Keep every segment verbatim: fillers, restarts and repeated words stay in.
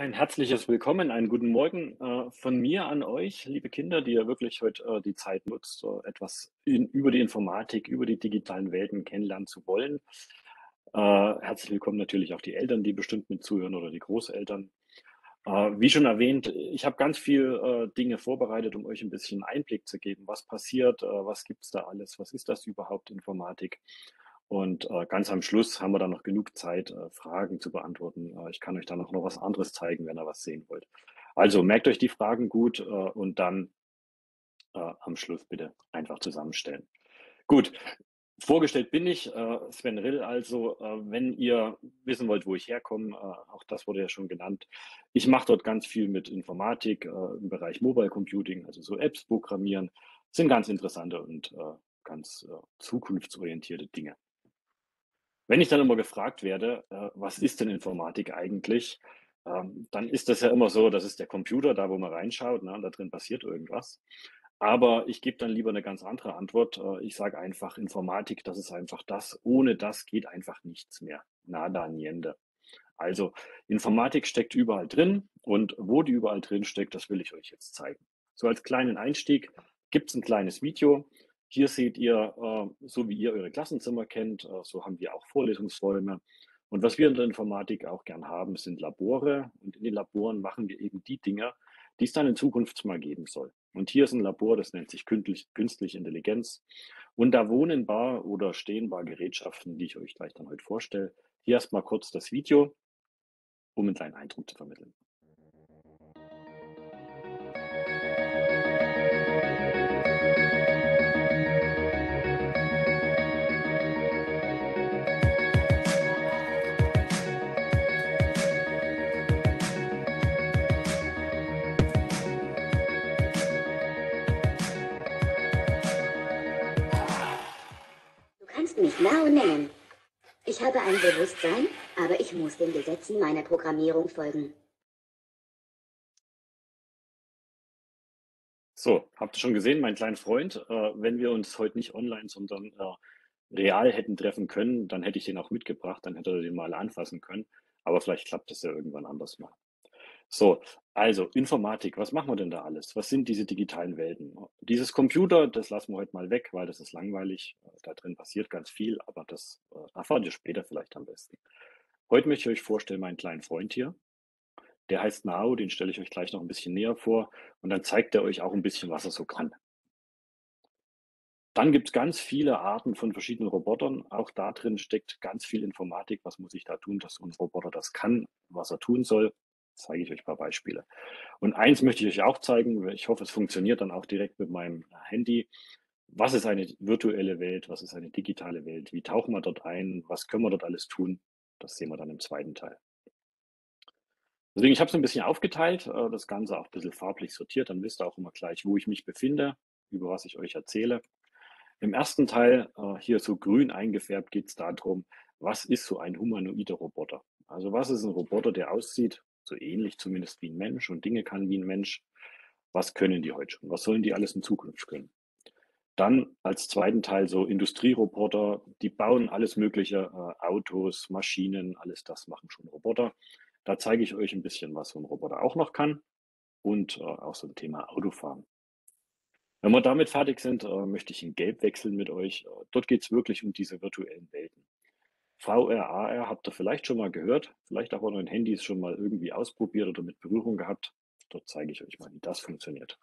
Ein herzliches Willkommen, einen guten Morgen äh, von mir an euch, liebe Kinder, die ihr wirklich heute äh, die Zeit nutzt, äh, etwas in, über die Informatik, über die digitalen Welten kennenlernen zu wollen. Äh, herzlich willkommen natürlich auch die Eltern, die bestimmt mit zuhören, oder die Großeltern. Äh, wie schon erwähnt, ich habe ganz viele äh, Dinge vorbereitet, um euch ein bisschen Einblick zu geben, was passiert, äh, was gibt es da alles, was ist das überhaupt, Informatik. Und äh, ganz am Schluss haben wir dann noch genug Zeit, äh, Fragen zu beantworten. Äh, ich kann euch dann auch noch was anderes zeigen, wenn ihr was sehen wollt. Also merkt euch die Fragen gut äh, und dann äh, am Schluss bitte einfach zusammenstellen. Gut, vorgestellt bin ich, äh, Sven Rill. Also äh, wenn ihr wissen wollt, wo ich herkomme, äh, auch das wurde ja schon genannt. Ich mache dort ganz viel mit Informatik äh, im Bereich Mobile Computing, also so Apps programmieren. Das sind ganz interessante und äh, ganz äh, zukunftsorientierte Dinge. Wenn ich dann immer gefragt werde, äh, was ist denn Informatik eigentlich, ähm, dann ist das ja immer so, das ist der Computer, da wo man reinschaut, ne, da drin passiert irgendwas. Aber ich gebe dann lieber eine ganz andere Antwort. Äh, ich sage einfach, Informatik, das ist einfach das, ohne das geht einfach nichts mehr. Nada, niente. Also Informatik steckt überall drin, und wo die überall drin steckt, das will ich euch jetzt zeigen. So als kleinen Einstieg gibt es ein kleines Video. Hier seht ihr, so wie ihr eure Klassenzimmer kennt, so haben wir auch Vorlesungsräume. Und was wir in der Informatik auch gern haben, sind Labore. Und in den Laboren machen wir eben die Dinge, die es dann in Zukunft mal geben soll. Und hier ist ein Labor, das nennt sich Künstliche Intelligenz. Und da wohnen bar oder stehen bar Gerätschaften, die ich euch gleich dann heute vorstelle. Hier erstmal kurz das Video, um einen kleinen Eindruck zu vermitteln. Mich Nao nennen. Ich habe ein Bewusstsein, aber ich muss den Gesetzen meiner Programmierung folgen. So, habt ihr schon gesehen, mein kleiner Freund, äh, wenn wir uns heute nicht online, sondern äh, real hätten treffen können, dann hätte ich den auch mitgebracht, dann hätte er den mal anfassen können, aber vielleicht klappt das ja irgendwann anders mal. So, also Informatik, was machen wir denn da alles? Was sind diese digitalen Welten? Dieses Computer, das lassen wir heute mal weg, weil das ist langweilig. Da drin passiert ganz viel, aber das äh, erfahrt ihr später vielleicht am besten. Heute möchte ich euch vorstellen, meinen kleinen Freund hier. Der heißt Nao, den stelle ich euch gleich noch ein bisschen näher vor. Und dann zeigt er euch auch ein bisschen, was er so kann. Dann gibt es ganz viele Arten von verschiedenen Robotern. Auch da drin steckt ganz viel Informatik. Was muss ich da tun, dass unser Roboter das kann, was er tun soll? Zeige ich euch ein paar Beispiele. Und eins möchte ich euch auch zeigen, ich hoffe, es funktioniert dann auch direkt mit meinem Handy. Was ist eine virtuelle Welt? Was ist eine digitale Welt? Wie tauchen wir dort ein? Was können wir dort alles tun? Das sehen wir dann im zweiten Teil. Deswegen, ich habe es ein bisschen aufgeteilt, das Ganze auch ein bisschen farblich sortiert, dann wisst ihr auch immer gleich, wo ich mich befinde, über was ich euch erzähle. Im ersten Teil, hier so grün eingefärbt, geht es darum, was ist so ein humanoider Roboter? Also was ist ein Roboter, der aussieht, so ähnlich zumindest wie ein Mensch und Dinge kann wie ein Mensch. Was können die heute schon? Was sollen die alles in Zukunft können? Dann als zweiten Teil so Industrieroboter, die bauen alles mögliche, äh, Autos, Maschinen, alles das machen schon Roboter. Da zeige ich euch ein bisschen, was so ein Roboter auch noch kann, und äh, auch so ein Thema Autofahren. Wenn wir damit fertig sind, äh, möchte ich in Gelb wechseln mit euch. Dort geht es wirklich um diese virtuellen Welten. V R, A R habt ihr vielleicht schon mal gehört, vielleicht auch an euren Handys schon mal irgendwie ausprobiert oder mit Berührung gehabt. Dort zeige ich euch mal, wie das funktioniert.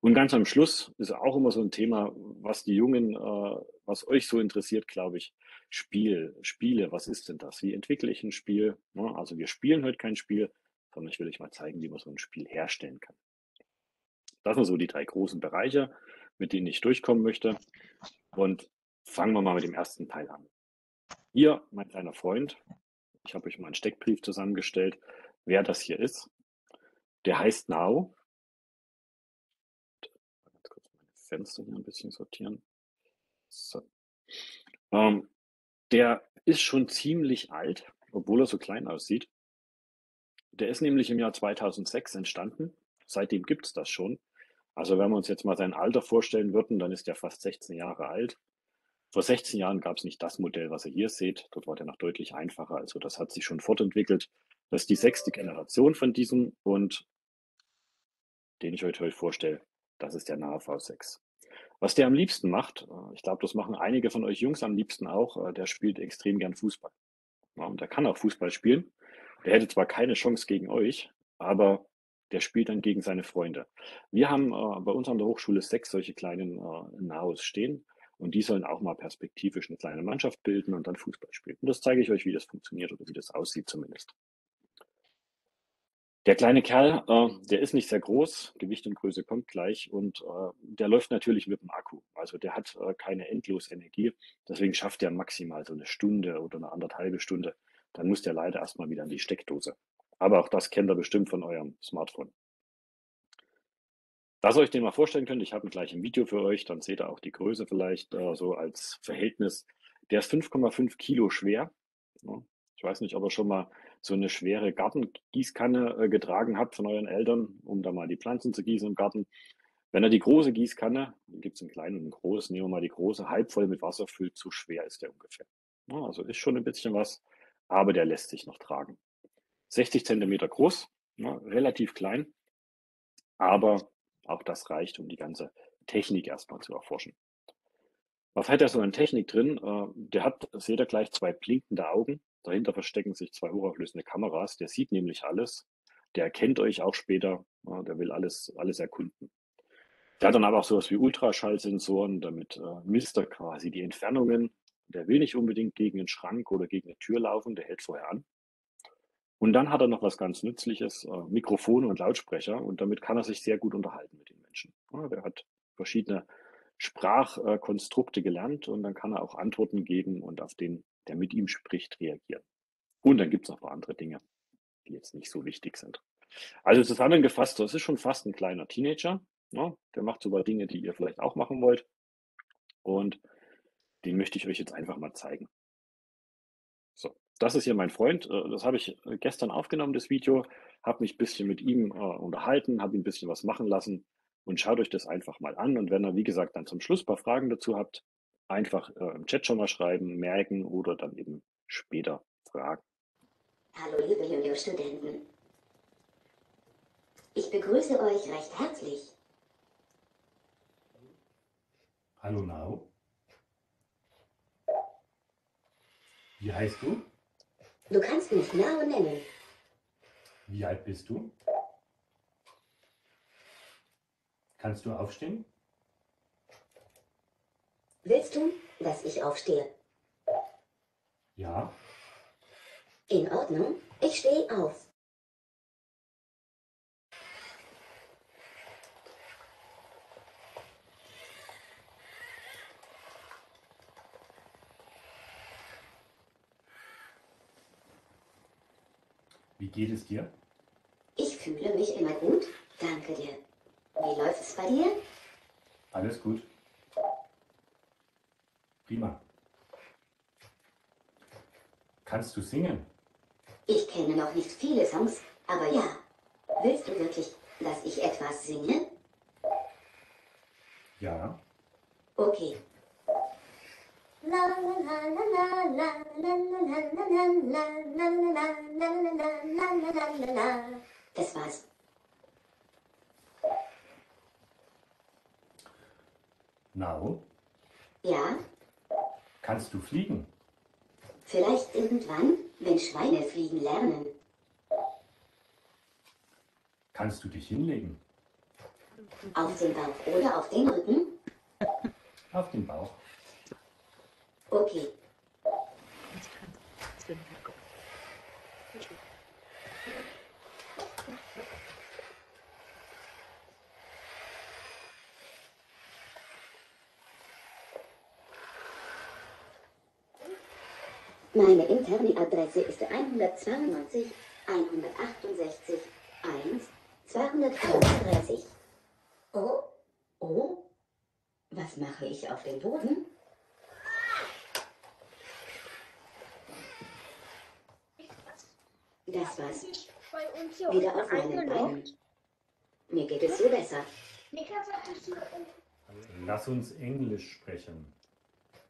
Und ganz am Schluss ist auch immer so ein Thema, was die Jungen, äh, was euch so interessiert, glaube ich, Spiel, Spiele, was ist denn das? Wie entwickle ich ein Spiel? Na, also wir spielen heute kein Spiel, sondern ich will euch mal zeigen, wie man so ein Spiel herstellen kann. Das sind so die drei großen Bereiche, mit denen ich durchkommen möchte. Und fangen wir mal mit dem ersten Teil an. Hier, mein kleiner Freund, ich habe euch mal einen Steckbrief zusammengestellt, wer das hier ist. Der heißt Nao. Ganz kurz meine Fenster hier ein bisschen sortieren. So. Ähm, der ist schon ziemlich alt, obwohl er so klein aussieht. Der ist nämlich im Jahr zweitausendsechs entstanden. Seitdem gibt es das schon. Also wenn wir uns jetzt mal sein Alter vorstellen würden, dann ist er fast sechzehn Jahre alt. Vor sechzehn Jahren gab es nicht das Modell, was ihr hier seht. Dort war der noch deutlich einfacher. Also das hat sich schon fortentwickelt. Das ist die sechste Generation von diesem und den ich euch heute vorstelle, das ist der Nao V sechs. Was der am liebsten macht, ich glaube, das machen einige von euch Jungs am liebsten auch, der spielt extrem gern Fußball. Ja, und der kann auch Fußball spielen. Der hätte zwar keine Chance gegen euch, aber der spielt dann gegen seine Freunde. Wir haben äh, bei uns an der Hochschule sechs solche kleinen äh, Naos stehen und die sollen auch mal perspektivisch eine kleine Mannschaft bilden und dann Fußball spielen. Und das zeige ich euch, wie das funktioniert oder wie das aussieht zumindest. Der kleine Kerl, äh, der ist nicht sehr groß, Gewicht und Größe kommt gleich und äh, der läuft natürlich mit dem Akku. Also der hat äh, keine endlose Energie, deswegen schafft der maximal so eine Stunde oder eine anderthalbe Stunde. Dann muss der leider erstmal wieder in die Steckdose. Aber auch das kennt ihr bestimmt von eurem Smartphone. Dass ihr euch den mal vorstellen könnt, ich habe gleich ein Video für euch, dann seht ihr auch die Größe vielleicht äh, so als Verhältnis. Der ist fünf Komma fünf Kilo schwer. Ja. Ich weiß nicht, ob ihr schon mal so eine schwere Gartengießkanne äh, getragen habt von euren Eltern, um da mal die Pflanzen zu gießen im Garten. Wenn ihr die große Gießkanne, dann gibt es einen kleinen und einen großen, nehmen wir mal die große, halb voll mit Wasser füllt, so schwer ist der ungefähr. Ja, also ist schon ein bisschen was, aber der lässt sich noch tragen. sechzig Zentimeter groß, ja, relativ klein, aber auch das reicht, um die ganze Technik erstmal zu erforschen. Was hat er so an Technik drin? Der hat, seht ihr gleich, zwei blinkende Augen. Dahinter verstecken sich zwei hochauflösende Kameras. Der sieht nämlich alles. Der erkennt euch auch später. Ja, der will alles, alles erkunden. Der hat dann aber auch sowas wie Ultraschallsensoren, damit äh, misst er quasi die Entfernungen. Der will nicht unbedingt gegen einen Schrank oder gegen eine Tür laufen. Der hält vorher an. Und dann hat er noch was ganz Nützliches, äh, Mikrofone und Lautsprecher. Und damit kann er sich sehr gut unterhalten mit den Menschen. Ja, er hat verschiedene Sprachkonstrukte äh, gelernt und dann kann er auch Antworten geben und auf den, der mit ihm spricht, reagieren. Und dann gibt es noch ein paar andere Dinge, die jetzt nicht so wichtig sind. Also zusammengefasst, das ist schon fast ein kleiner Teenager. Ja, der macht sogar Dinge, die ihr vielleicht auch machen wollt. Und den möchte ich euch jetzt einfach mal zeigen. So. Das ist hier mein Freund, das habe ich gestern aufgenommen, das Video, habe mich ein bisschen mit ihm äh, unterhalten, habe ihn ein bisschen was machen lassen und schaut euch das einfach mal an. Und wenn ihr, wie gesagt, dann zum Schluss ein paar Fragen dazu habt, einfach äh, im Chat schon mal schreiben, merken oder dann eben später fragen. Hallo liebe Juniorstudenten, ich begrüße euch recht herzlich. Hallo Nao. Wie heißt du? Du kannst mich Nao nennen. Wie alt bist du? Kannst du aufstehen? Willst du, dass ich aufstehe? Ja. In Ordnung, ich stehe auf. Wie geht es dir? Ich fühle mich immer gut, danke dir. Wie läuft es bei dir? Alles gut. Prima. Kannst du singen? Ich kenne noch nicht viele Songs, aber ja. Willst du wirklich, dass ich etwas singe? Ja. Okay. La la la la la la la la la la la la la la la la la. Das war's. Nao? Ja? Kannst du fliegen? Vielleicht irgendwann, wenn Schweine fliegen lernen. Kannst du dich hinlegen? Auf den Bauch oder auf den Rücken? Auf den Bauch. Okay. Meine interne Adresse ist hundertzweiundneunzig, hundertachtundsechzig, eins, zweihundertfünfunddreißig. Oh, oh, was mache ich auf dem Boden? Das war's. Wieder auf meinen Beinen. Mir geht es so besser. Lass uns Englisch sprechen.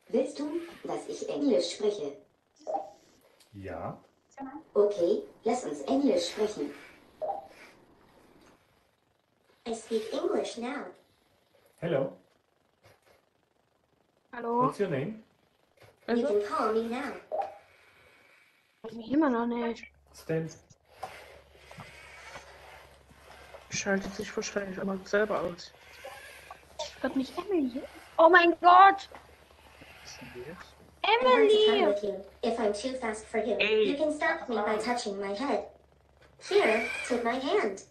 Willst du, dass ich Englisch spreche? Ja. Okay, lass uns Englisch sprechen. I speak English now. Hello. Hallo. What's your name? You can call me now. Immer noch nicht. Stan. Schaltet sich wahrscheinlich aber selber aus. Ich glaube nicht Emily. Oh mein Gott! Emily! If I'm too fast for you, hey. You can stop me by touching my head. Here, take my hand.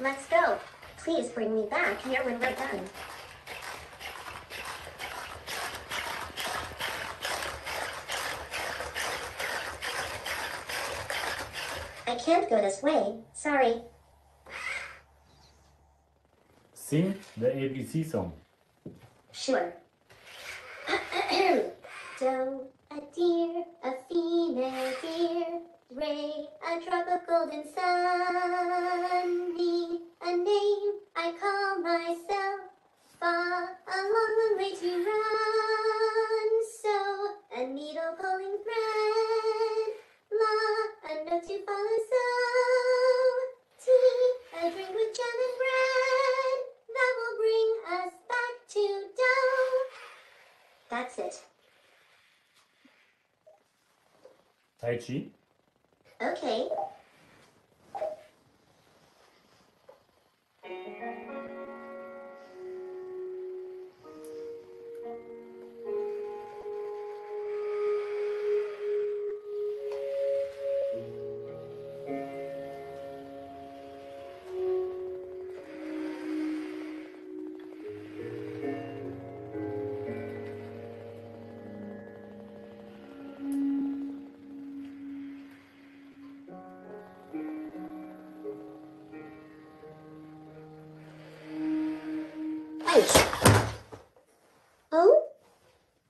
Let's go. Please bring me back here when we're done. I can't go this way. Sorry. Sing the A B C song. Sure. Doe, a deer, a female deer. Ray, a drop of golden sun. Me, a name I call myself. Far, a long, long way to run. So, a needle pulling thread. La, a note to follow. So, tea, a drink with jam and bread. That will bring us back to dough. That's it. Tai Chi. Okay. Oh,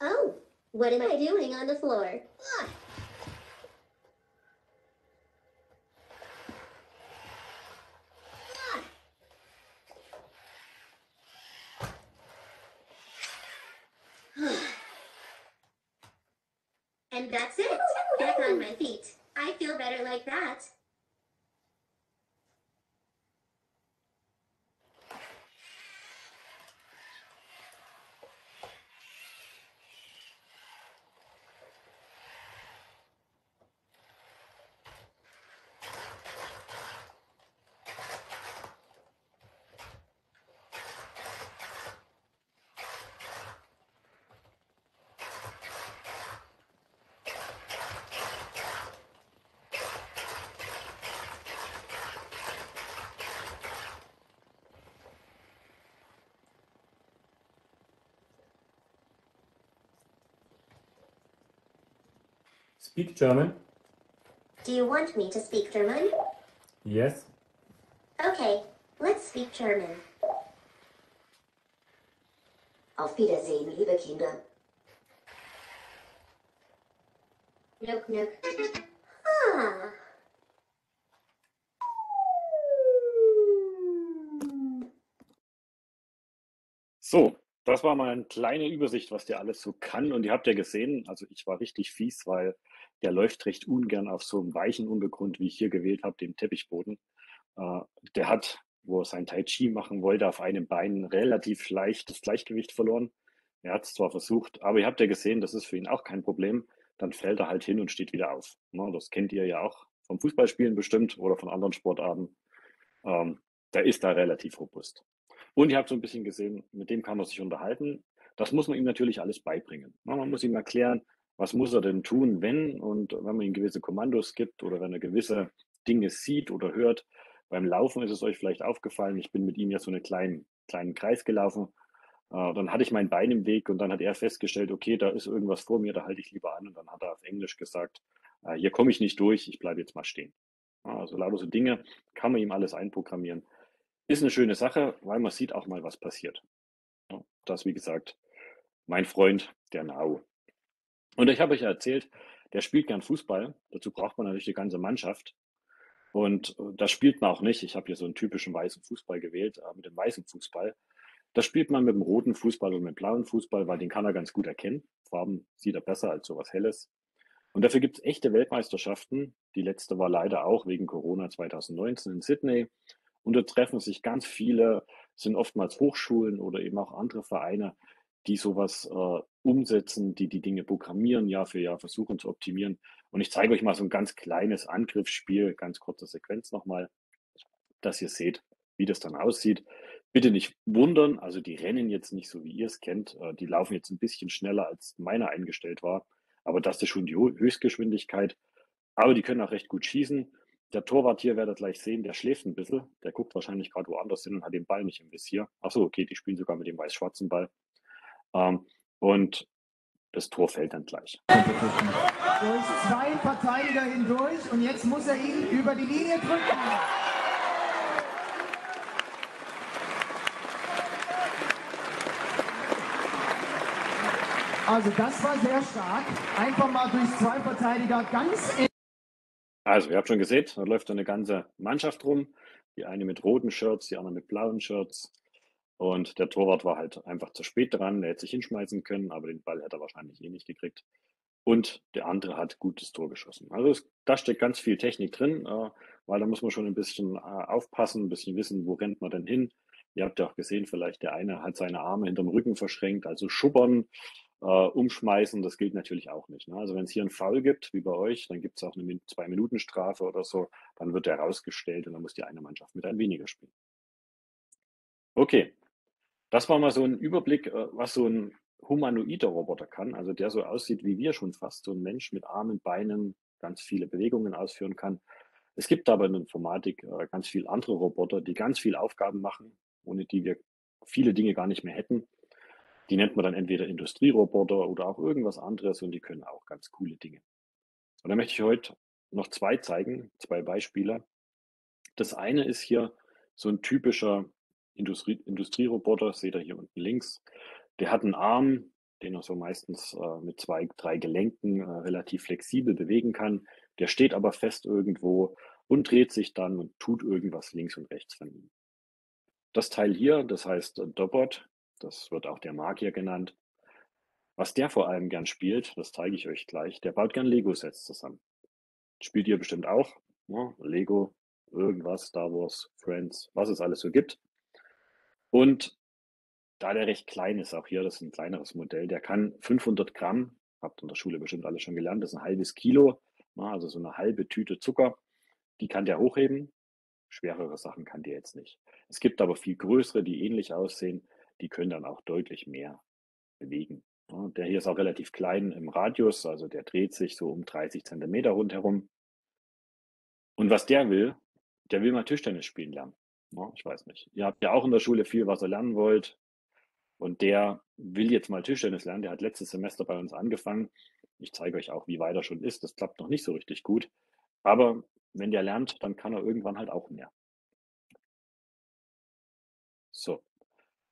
oh, what am I doing on the floor? Ugh. Ugh. And that's it, back on my feet. I feel better like that. Speak German. Do you want me to speak German? Yes. Okay, let's speak German. Auf Wiedersehen, liebe Kinder. Nook, nook. Ah. So. Das war mal eine kleine Übersicht, was der alles so kann. Und ihr habt ja gesehen, also ich war richtig fies, weil der läuft recht ungern auf so einem weichen Untergrund, wie ich hier gewählt habe, dem Teppichboden. Äh, der hat, wo er sein Tai Chi machen wollte, auf einem Bein relativ leicht das Gleichgewicht verloren. Er hat es zwar versucht, aber ihr habt ja gesehen, das ist für ihn auch kein Problem. Dann fällt er halt hin und steht wieder auf. Na, das kennt ihr ja auch vom Fußballspielen bestimmt oder von anderen Sportarten. Ähm, der ist da relativ robust. Und ihr habt so ein bisschen gesehen, mit dem kann man sich unterhalten. Das muss man ihm natürlich alles beibringen. Man muss ihm erklären, was muss er denn tun, wenn und wenn man ihm gewisse Kommandos gibt oder wenn er gewisse Dinge sieht oder hört. Beim Laufen ist es euch vielleicht aufgefallen, ich bin mit ihm ja so einen kleinen, kleinen Kreis gelaufen. Dann hatte ich mein Bein im Weg und dann hat er festgestellt, okay, da ist irgendwas vor mir, da halte ich lieber an. Und dann hat er auf Englisch gesagt, hier komme ich nicht durch, ich bleibe jetzt mal stehen. Also lauter so Dinge kann man ihm alles einprogrammieren. Ist eine schöne Sache, weil man sieht auch mal, was passiert. Das, wie gesagt, mein Freund, der Nao. Und ich habe euch ja erzählt, der spielt gern Fußball. Dazu braucht man natürlich die ganze Mannschaft. Und das spielt man auch nicht. Ich habe hier so einen typischen weißen Fußball gewählt, mit dem weißen Fußball. Das spielt man mit dem roten Fußball und mit dem blauen Fußball, weil den kann er ganz gut erkennen. Farben sieht er besser als sowas Helles. Und dafür gibt es echte Weltmeisterschaften. Die letzte war leider auch wegen Corona zweitausendneunzehn in Sydney. Und da treffen sich ganz viele, sind oftmals Hochschulen oder eben auch andere Vereine, die sowas äh, umsetzen, die die Dinge programmieren, Jahr für Jahr versuchen zu optimieren. Und ich zeige euch mal so ein ganz kleines Angriffsspiel, ganz kurze Sequenz nochmal, dass ihr seht, wie das dann aussieht. Bitte nicht wundern, also die rennen jetzt nicht so, wie ihr es kennt. Äh, die laufen jetzt ein bisschen schneller, als meiner eingestellt war. Aber das ist schon die Höchstgeschwindigkeit. Aber die können auch recht gut schießen. Der Torwart hier, werdet ihr gleich sehen, der schläft ein bisschen. Der guckt wahrscheinlich gerade woanders hin und hat den Ball nicht im Visier. Achso, okay, die spielen sogar mit dem weiß-schwarzen Ball. Ähm, und das Tor fällt dann gleich. Durch zwei Verteidiger hindurch und jetzt muss er ihn über die Linie drücken. Also das war sehr stark. Einfach mal durch zwei Verteidiger ganz... Also ihr habt schon gesehen, da läuft eine ganze Mannschaft rum. Die eine mit roten Shirts, die andere mit blauen Shirts. Und der Torwart war halt einfach zu spät dran. Der hätte sich hinschmeißen können, aber den Ball hätte er wahrscheinlich eh nicht gekriegt. Und der andere hat gutes Tor geschossen. Also es, da steckt ganz viel Technik drin, äh, weil da muss man schon ein bisschen äh, aufpassen, ein bisschen wissen, wo rennt man denn hin. Ihr habt ja auch gesehen, vielleicht der eine hat seine Arme hinterm Rücken verschränkt, also schubbern. Uh, umschmeißen, das gilt natürlich auch nicht. Ne? Also wenn es hier einen Foul gibt, wie bei euch, dann gibt es auch eine Zwei-Minuten-Strafe oder so, dann wird der rausgestellt und dann muss die eine Mannschaft mit ein weniger spielen. Okay, das war mal so ein Überblick, was so ein humanoider Roboter kann, also der so aussieht wie wir schon fast, so ein Mensch mit Armen, Beinen, ganz viele Bewegungen ausführen kann. Es gibt aber in der Informatik ganz viele andere Roboter, die ganz viele Aufgaben machen, ohne die wir viele Dinge gar nicht mehr hätten. Die nennt man dann entweder Industrieroboter oder auch irgendwas anderes und die können auch ganz coole Dinge. Und da möchte ich heute noch zwei zeigen, zwei Beispiele. Das eine ist hier so ein typischer Industrie Industrieroboter, seht ihr hier unten links. Der hat einen Arm, den er so meistens äh, mit zwei, drei Gelenken äh, relativ flexibel bewegen kann. Der steht aber fest irgendwo und dreht sich dann und tut irgendwas links und rechts von ihm. Das Teil hier, das heißt äh, Doppert. Das wird auch der Magier genannt. Was der vor allem gern spielt, das zeige ich euch gleich, der baut gern Lego-Sets zusammen. Spielt ihr bestimmt auch. Ne? Lego, irgendwas, Star Wars, Friends, was es alles so gibt. Und da der recht klein ist, auch hier, das ist ein kleineres Modell, der kann fünfhundert Gramm, habt in der Schule bestimmt alle schon gelernt, das ist ein halbes Kilo, ne? Also so eine halbe Tüte Zucker, die kann der hochheben. Schwerere Sachen kann der jetzt nicht. Es gibt aber viel größere, die ähnlich aussehen. Die können dann auch deutlich mehr bewegen. Der hier ist auch relativ klein im Radius, also der dreht sich so um dreißig Zentimeter rundherum. Und was der will, der will mal Tischtennis spielen lernen. Ich weiß nicht. Ihr habt ja auch in der Schule viel, was ihr lernen wollt. Und der will jetzt mal Tischtennis lernen. Der hat letztes Semester bei uns angefangen. Ich zeige euch auch, wie weit er schon ist. Das klappt noch nicht so richtig gut. Aber wenn der lernt, dann kann er irgendwann halt auch mehr. So.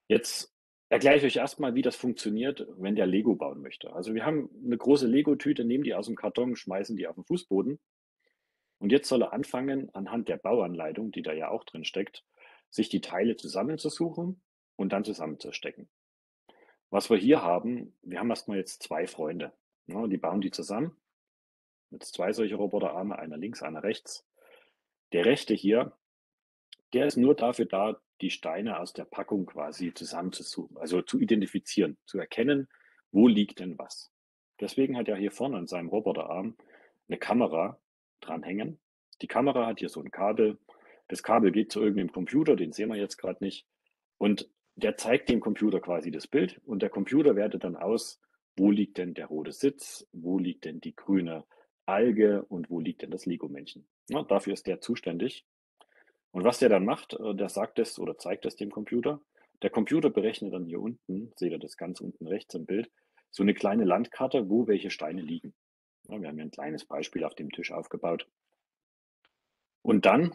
Jetzt erkläre ich euch erstmal, wie das funktioniert, wenn der Lego bauen möchte. Also wir haben eine große Lego-Tüte, nehmen die aus dem Karton, schmeißen die auf den Fußboden. Und jetzt soll er anfangen, anhand der Bauanleitung, die da ja auch drin steckt, sich die Teile zusammenzusuchen und dann zusammenzustecken. Was wir hier haben, wir haben erstmal jetzt zwei Freunde. Ja, die bauen die zusammen. Jetzt zwei solche Roboterarme, einer links, einer rechts. Der rechte hier, der ist nur dafür da, die Steine aus der Packung quasi zusammenzusuchen, also zu identifizieren, zu erkennen, wo liegt denn was. Deswegen hat er hier vorne an seinem Roboterarm eine Kamera dranhängen. Die Kamera hat hier so ein Kabel. Das Kabel geht zu irgendeinem Computer, den sehen wir jetzt gerade nicht. Und der zeigt dem Computer quasi das Bild und der Computer wertet dann aus, wo liegt denn der rote Sitz, wo liegt denn die grüne Alge und wo liegt denn das Lego-Männchen. Ja, dafür ist der zuständig. Und was der dann macht, der sagt es oder zeigt es dem Computer. Der Computer berechnet dann hier unten, seht ihr das ganz unten rechts im Bild, so eine kleine Landkarte, wo welche Steine liegen. Ja, wir haben hier ein kleines Beispiel auf dem Tisch aufgebaut. Und dann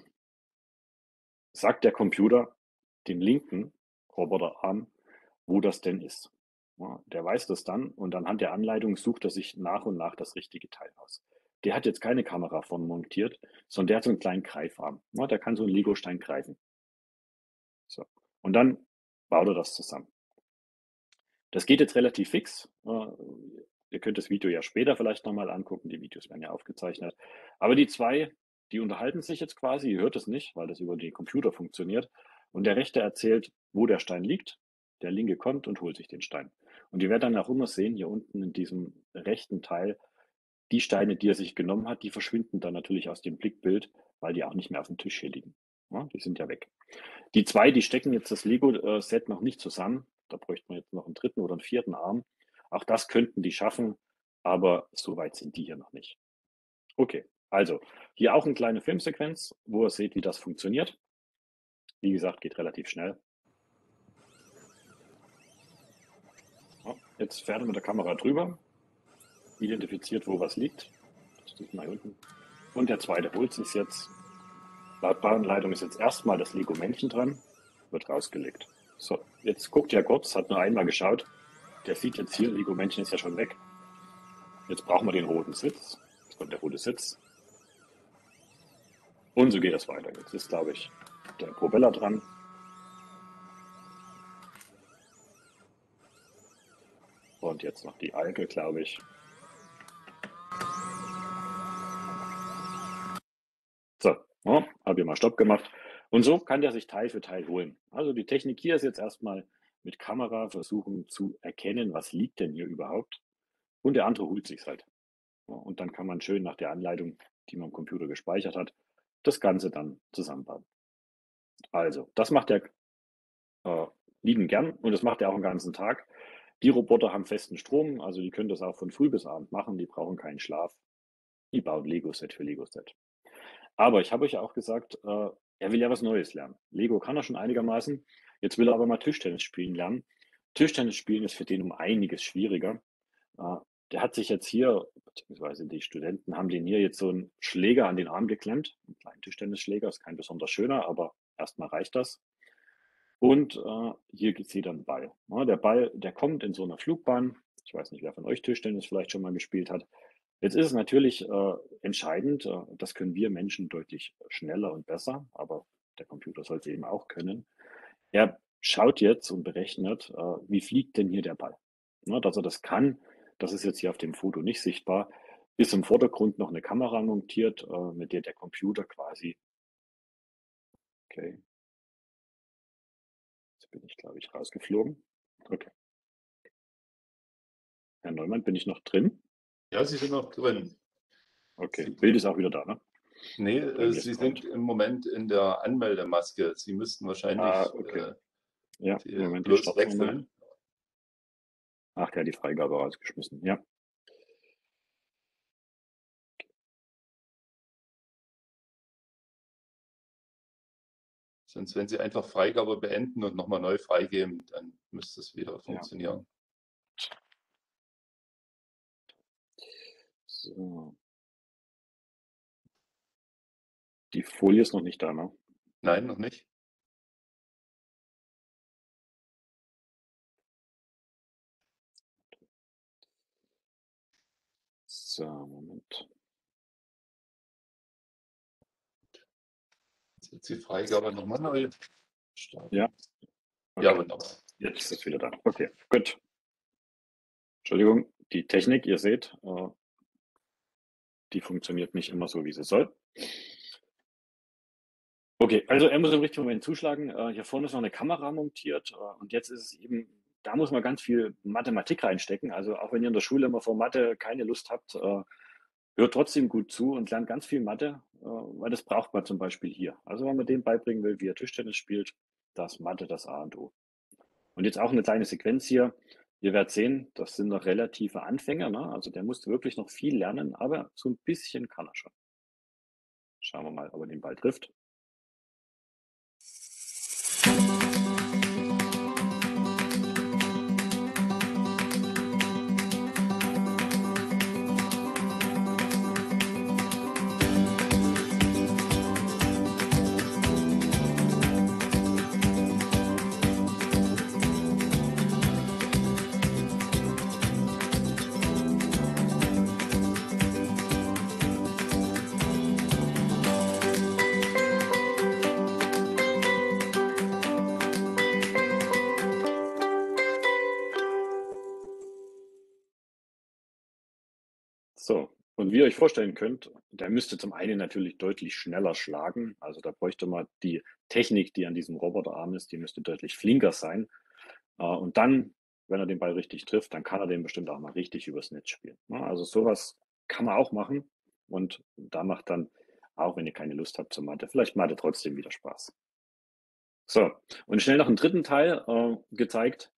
sagt der Computer dem linken Roboterarm, wo das denn ist. Ja, der weiß das dann und anhand der Anleitung sucht er sich nach und nach das richtige Teil aus. Der hat jetzt keine Kamera vorne montiert, sondern der hat so einen kleinen Greifarm. Der kann so einen Legostein greifen. So. Und dann bau dir das zusammen. Das geht jetzt relativ fix. Ihr könnt das Video ja später vielleicht nochmal angucken. Die Videos werden ja aufgezeichnet. Aber die zwei, die unterhalten sich jetzt quasi. Ihr hört es nicht, weil das über den Computer funktioniert. Und der Rechte erzählt, wo der Stein liegt. Der Linke kommt und holt sich den Stein. Und ihr werdet dann auch immer sehen, hier unten in diesem rechten Teil, die Steine, die er sich genommen hat, die verschwinden dann natürlich aus dem Blickbild, weil die auch nicht mehr auf dem Tisch hier liegen. Ja, die sind ja weg. Die zwei, die stecken jetzt das Lego-Set noch nicht zusammen. Da bräuchte man jetzt noch einen dritten oder einen vierten Arm. Auch das könnten die schaffen, aber so weit sind die hier noch nicht. Okay, also hier auch eine kleine Filmsequenz, wo ihr seht, wie das funktioniert. Wie gesagt, geht relativ schnell. Jetzt fährt er mit der Kamera drüber, identifiziert, wo was liegt. Das liegt mal unten. Und der zweite holt sich jetzt. Laut Bahnleitung ist jetzt erstmal das Lego-Männchen dran, wird rausgelegt. So, jetzt guckt er kurz, hat nur einmal geschaut. Der sieht jetzt hier, Lego-Männchen ist ja schon weg. Jetzt brauchen wir den roten Sitz. Jetzt kommt der rote Sitz. Und so geht das weiter. Jetzt ist, glaube ich, der Propeller dran. Und jetzt noch die Alge, glaube ich. So, oh, habe ich mal Stopp gemacht. Und so kann der sich Teil für Teil holen. Also die Technik hier ist jetzt erstmal mit Kamera versuchen zu erkennen, was liegt denn hier überhaupt. Und der andere holt sich halt. Und dann kann man schön nach der Anleitung, die man am Computer gespeichert hat, das Ganze dann zusammenbauen. Also, das macht der äh, lieben gern und das macht er auch den ganzen Tag. Die Roboter haben festen Strom, also die können das auch von früh bis abend machen, die brauchen keinen Schlaf. Die bauen Lego-Set für Lego-Set. Aber ich habe euch ja auch gesagt, äh, er will ja was Neues lernen. Lego kann er schon einigermaßen, jetzt will er aber mal Tischtennis spielen lernen. Tischtennis spielen ist für den um einiges schwieriger. Äh, der hat sich jetzt hier, beziehungsweise die Studenten haben den hier jetzt so einen Schläger an den Arm geklemmt. Einen kleinen Tischtennisschläger, ist kein besonders schöner, aber erstmal reicht das. Und äh, hier seht ihr einen Ball. Ja, der Ball, der kommt in so einer Flugbahn. Ich weiß nicht, wer von euch Tischtennis vielleicht schon mal gespielt hat. Jetzt ist es natürlich äh, entscheidend, äh, das können wir Menschen deutlich schneller und besser, aber der Computer soll es eben auch können. Er schaut jetzt und berechnet, äh, wie fliegt denn hier der Ball? Ja, dass er das kann, das ist jetzt hier auf dem Foto nicht sichtbar, ist im Vordergrund noch eine Kamera montiert, äh, mit der der Computer quasi... Okay. Bin ich, glaube ich, rausgeflogen. Okay. Herr Neumann, bin ich noch drin? Ja, Sie sind noch drin. Okay, Sie Bild ist auch wieder da, ne? Nee, äh, Sie sind im Moment in der Anmeldemaske. Sie müssten wahrscheinlich ah, okay. äh, ja, die, Moment, bloß wechseln. Ach, der hat die Freigabe rausgeschmissen, ja. Sonst, wenn Sie einfach Freigabe beenden und nochmal neu freigeben, dann müsste es wieder funktionieren. Ja. So. Die Folie ist noch nicht da, ne? Nein, noch nicht. So, Moment. Jetzt die Freigabe nochmal neu starten. Ja, okay. Ja, genau. Jetzt ist es wieder da. Okay, gut. Entschuldigung, die Technik, ihr seht, die funktioniert nicht immer so, wie sie soll. Okay, also er muss im richtigen Moment zuschlagen. Hier vorne ist noch eine Kamera montiert und jetzt ist es eben, da muss man ganz viel Mathematik reinstecken. Also auch wenn ihr in der Schule immer vor Mathe keine Lust habt, hört trotzdem gut zu und lernt ganz viel Mathe, weil das braucht man zum Beispiel hier. Also wenn man dem beibringen will, wie er Tischtennis spielt, das Mathe, das A und O. Und jetzt auch eine kleine Sequenz hier. Ihr werdet sehen, das sind noch relative Anfänger, ne? Also der muss wirklich noch viel lernen, aber so ein bisschen kann er schon. Schauen wir mal, ob er den Ball trifft. Und wie ihr euch vorstellen könnt, der müsste zum einen natürlich deutlich schneller schlagen. Also da bräuchte man die Technik, die an diesem Roboterarm ist, die müsste deutlich flinker sein. Und dann, wenn er den Ball richtig trifft, dann kann er den bestimmt auch mal richtig übers Netz spielen. Also sowas kann man auch machen. Und da macht dann, auch wenn ihr keine Lust habt zur Mathe, vielleicht Mathe trotzdem wieder Spaß. So, und schnell noch einen dritten Teil äh, gezeigt.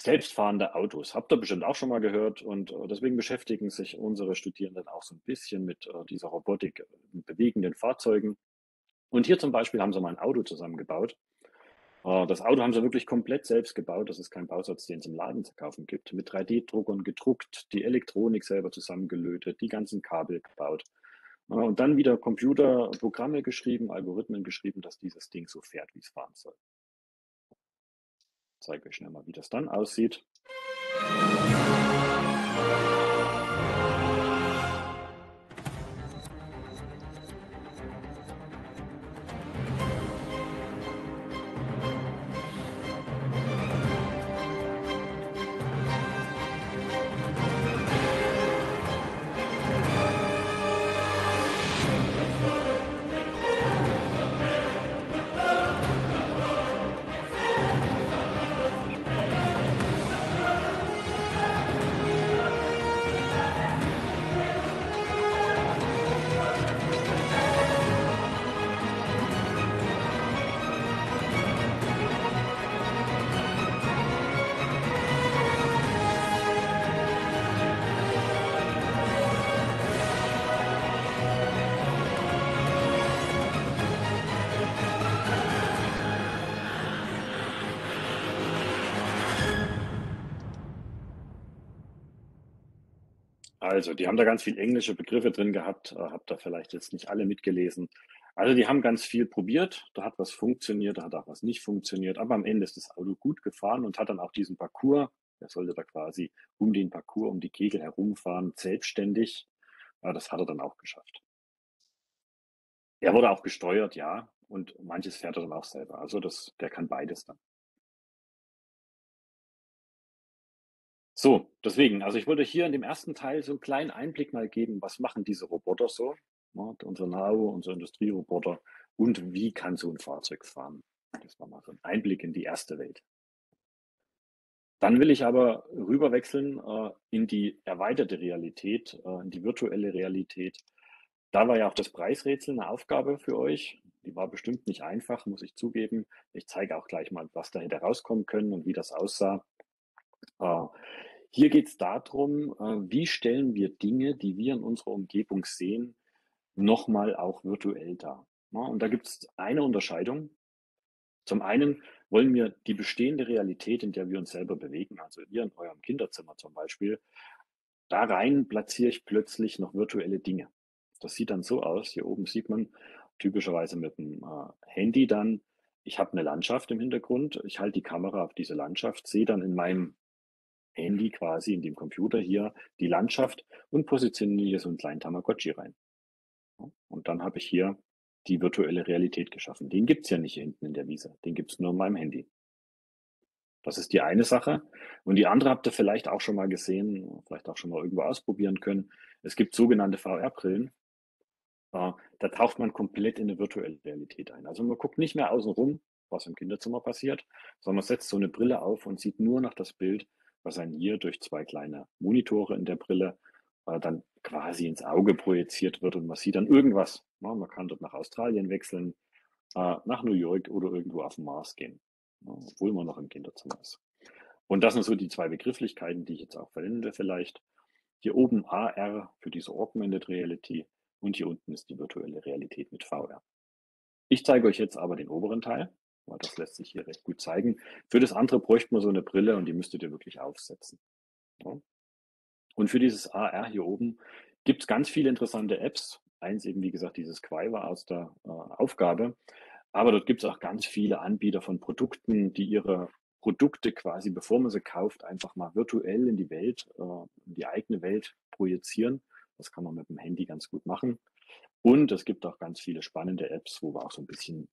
Selbstfahrende Autos, habt ihr bestimmt auch schon mal gehört, und deswegen beschäftigen sich unsere Studierenden auch so ein bisschen mit dieser Robotik, mit bewegenden Fahrzeugen. Und hier zum Beispiel haben sie mal ein Auto zusammengebaut. Das Auto haben sie wirklich komplett selbst gebaut, das ist kein Bausatz, den es im Laden zu kaufen gibt, mit drei D Druckern gedruckt, die Elektronik selber zusammengelötet, die ganzen Kabel gebaut. Und dann wieder Computerprogramme geschrieben, Algorithmen geschrieben, dass dieses Ding so fährt, wie es fahren soll. Ich zeige euch schnell mal, wie das dann aussieht. Also, die haben da ganz viel englische Begriffe drin gehabt, äh, habt da vielleicht jetzt nicht alle mitgelesen. Also, die haben ganz viel probiert, da hat was funktioniert, da hat auch was nicht funktioniert, aber am Ende ist das Auto gut gefahren und hat dann auch diesen Parcours, der sollte da quasi um den Parcours, um die Kegel herumfahren, selbstständig, äh, das hat er dann auch geschafft. Er wurde auch gesteuert, ja, und manches fährt er dann auch selber, also das, der kann beides dann. So, deswegen, also ich wollte hier in dem ersten Teil so einen kleinen Einblick mal geben, was machen diese Roboter so, ne, unsere Nao, unsere Industrieroboter, und wie kann so ein Fahrzeug fahren. Das war mal so ein Einblick in die erste Welt. Dann will ich aber rüberwechseln äh, in die erweiterte Realität, äh, in die virtuelle Realität. Da war ja auch das Preisrätsel eine Aufgabe für euch. Die war bestimmt nicht einfach, muss ich zugeben. Ich zeige auch gleich mal, was da hätte rauskommen können und wie das aussah. Uh, hier geht es darum, uh, wie stellen wir Dinge, die wir in unserer Umgebung sehen, nochmal auch virtuell dar. Ja, und da gibt es eine Unterscheidung. Zum einen wollen wir die bestehende Realität, in der wir uns selber bewegen, also ihr in eurem Kinderzimmer zum Beispiel, da rein platziere ich plötzlich noch virtuelle Dinge. Das sieht dann so aus, hier oben sieht man typischerweise mit dem uh, Handy dann, ich habe eine Landschaft im Hintergrund, ich halte die Kamera auf diese Landschaft, sehe dann in meinem Handy quasi, in dem Computer hier, die Landschaft und positioniere hier so einen kleinen Tamagotchi rein. Und dann habe ich hier die virtuelle Realität geschaffen. Den gibt es ja nicht hier hinten in der Wiese, den gibt es nur in meinem Handy. Das ist die eine Sache. Und die andere habt ihr vielleicht auch schon mal gesehen, vielleicht auch schon mal irgendwo ausprobieren können. Es gibt sogenannte V R-Brillen. Da taucht man komplett in eine virtuelle Realität ein. Also man guckt nicht mehr außen rum, was im Kinderzimmer passiert, sondern man setzt so eine Brille auf und sieht nur noch das Bild, was einem hier durch zwei kleine Monitore in der Brille äh, dann quasi ins Auge projiziert wird, und man sieht dann irgendwas. Ja, man kann dort nach Australien wechseln, äh, nach New York oder irgendwo auf den Mars gehen, ja, obwohl man noch im Kinderzimmer ist. Und das sind so die zwei Begrifflichkeiten, die ich jetzt auch verwende vielleicht. Hier oben A R für diese Augmented Reality und hier unten ist die virtuelle Realität mit V R. Ich zeige euch jetzt aber den oberen Teil, weil das lässt sich hier recht gut zeigen. Für das andere bräuchte man so eine Brille und die müsstet ihr wirklich aufsetzen. Ja. Und für dieses A R hier oben gibt es ganz viele interessante Apps. Eins eben, wie gesagt, dieses Quai war aus der äh, Aufgabe. Aber dort gibt es auch ganz viele Anbieter von Produkten, die ihre Produkte quasi, bevor man sie kauft, einfach mal virtuell in die Welt, äh, in die eigene Welt projizieren. Das kann man mit dem Handy ganz gut machen. Und es gibt auch ganz viele spannende Apps, wo wir auch so ein bisschen